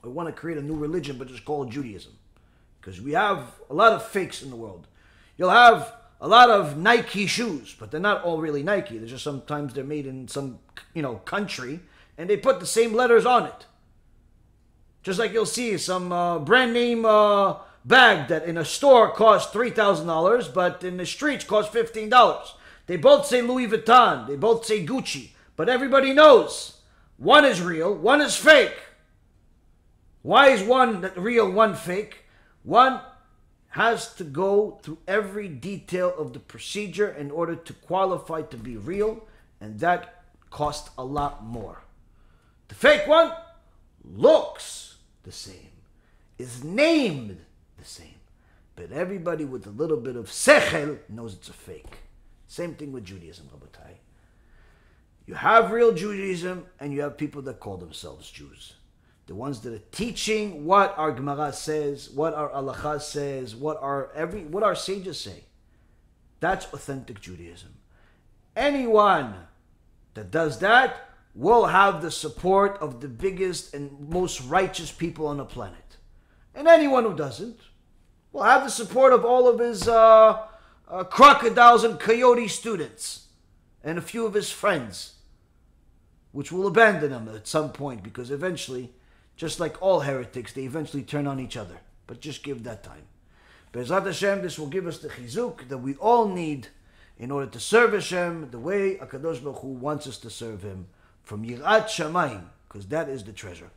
or want to create a new religion but just call it Judaism. Because we have a lot of fakes in the world. You'll have a lot of Nike shoes, but they're not all really Nike. They're just sometimes they're made in some, you know, country, and they put the same letters on it. Just like you'll see some uh, brand name uh, bag that in a store costs three thousand dollars, but in the streets costs fifteen dollars. They both say Louis Vuitton. They both say Gucci. But everybody knows one is real, one is fake. Why is one real, one fake? One has to go through every detail of the procedure in order to qualify to be real, and that costs a lot more. The fake one looks the same, is named the same, but everybody with a little bit of sechel knows it's a fake. Same thing with Judaism, Rabbatai. You have real Judaism, and you have people that call themselves Jews. The ones that are teaching what our Gemara says, what our Halacha says, what our every what our sages say. That's authentic Judaism. Anyone that does that will have the support of the biggest and most righteous people on the planet. And anyone who doesn't will have the support of all of his uh, uh, crocodiles and coyote students and a few of his friends, which will abandon him at some point, because eventually, just like all heretics, they eventually turn on each other. But just give that time. Be'ezrat Hashem, this will give us the chizuk that we all need in order to serve Hashem the way HaKadosh Baruch Hu wants us to serve Him, from Yirat Shamayim, because that is the treasure.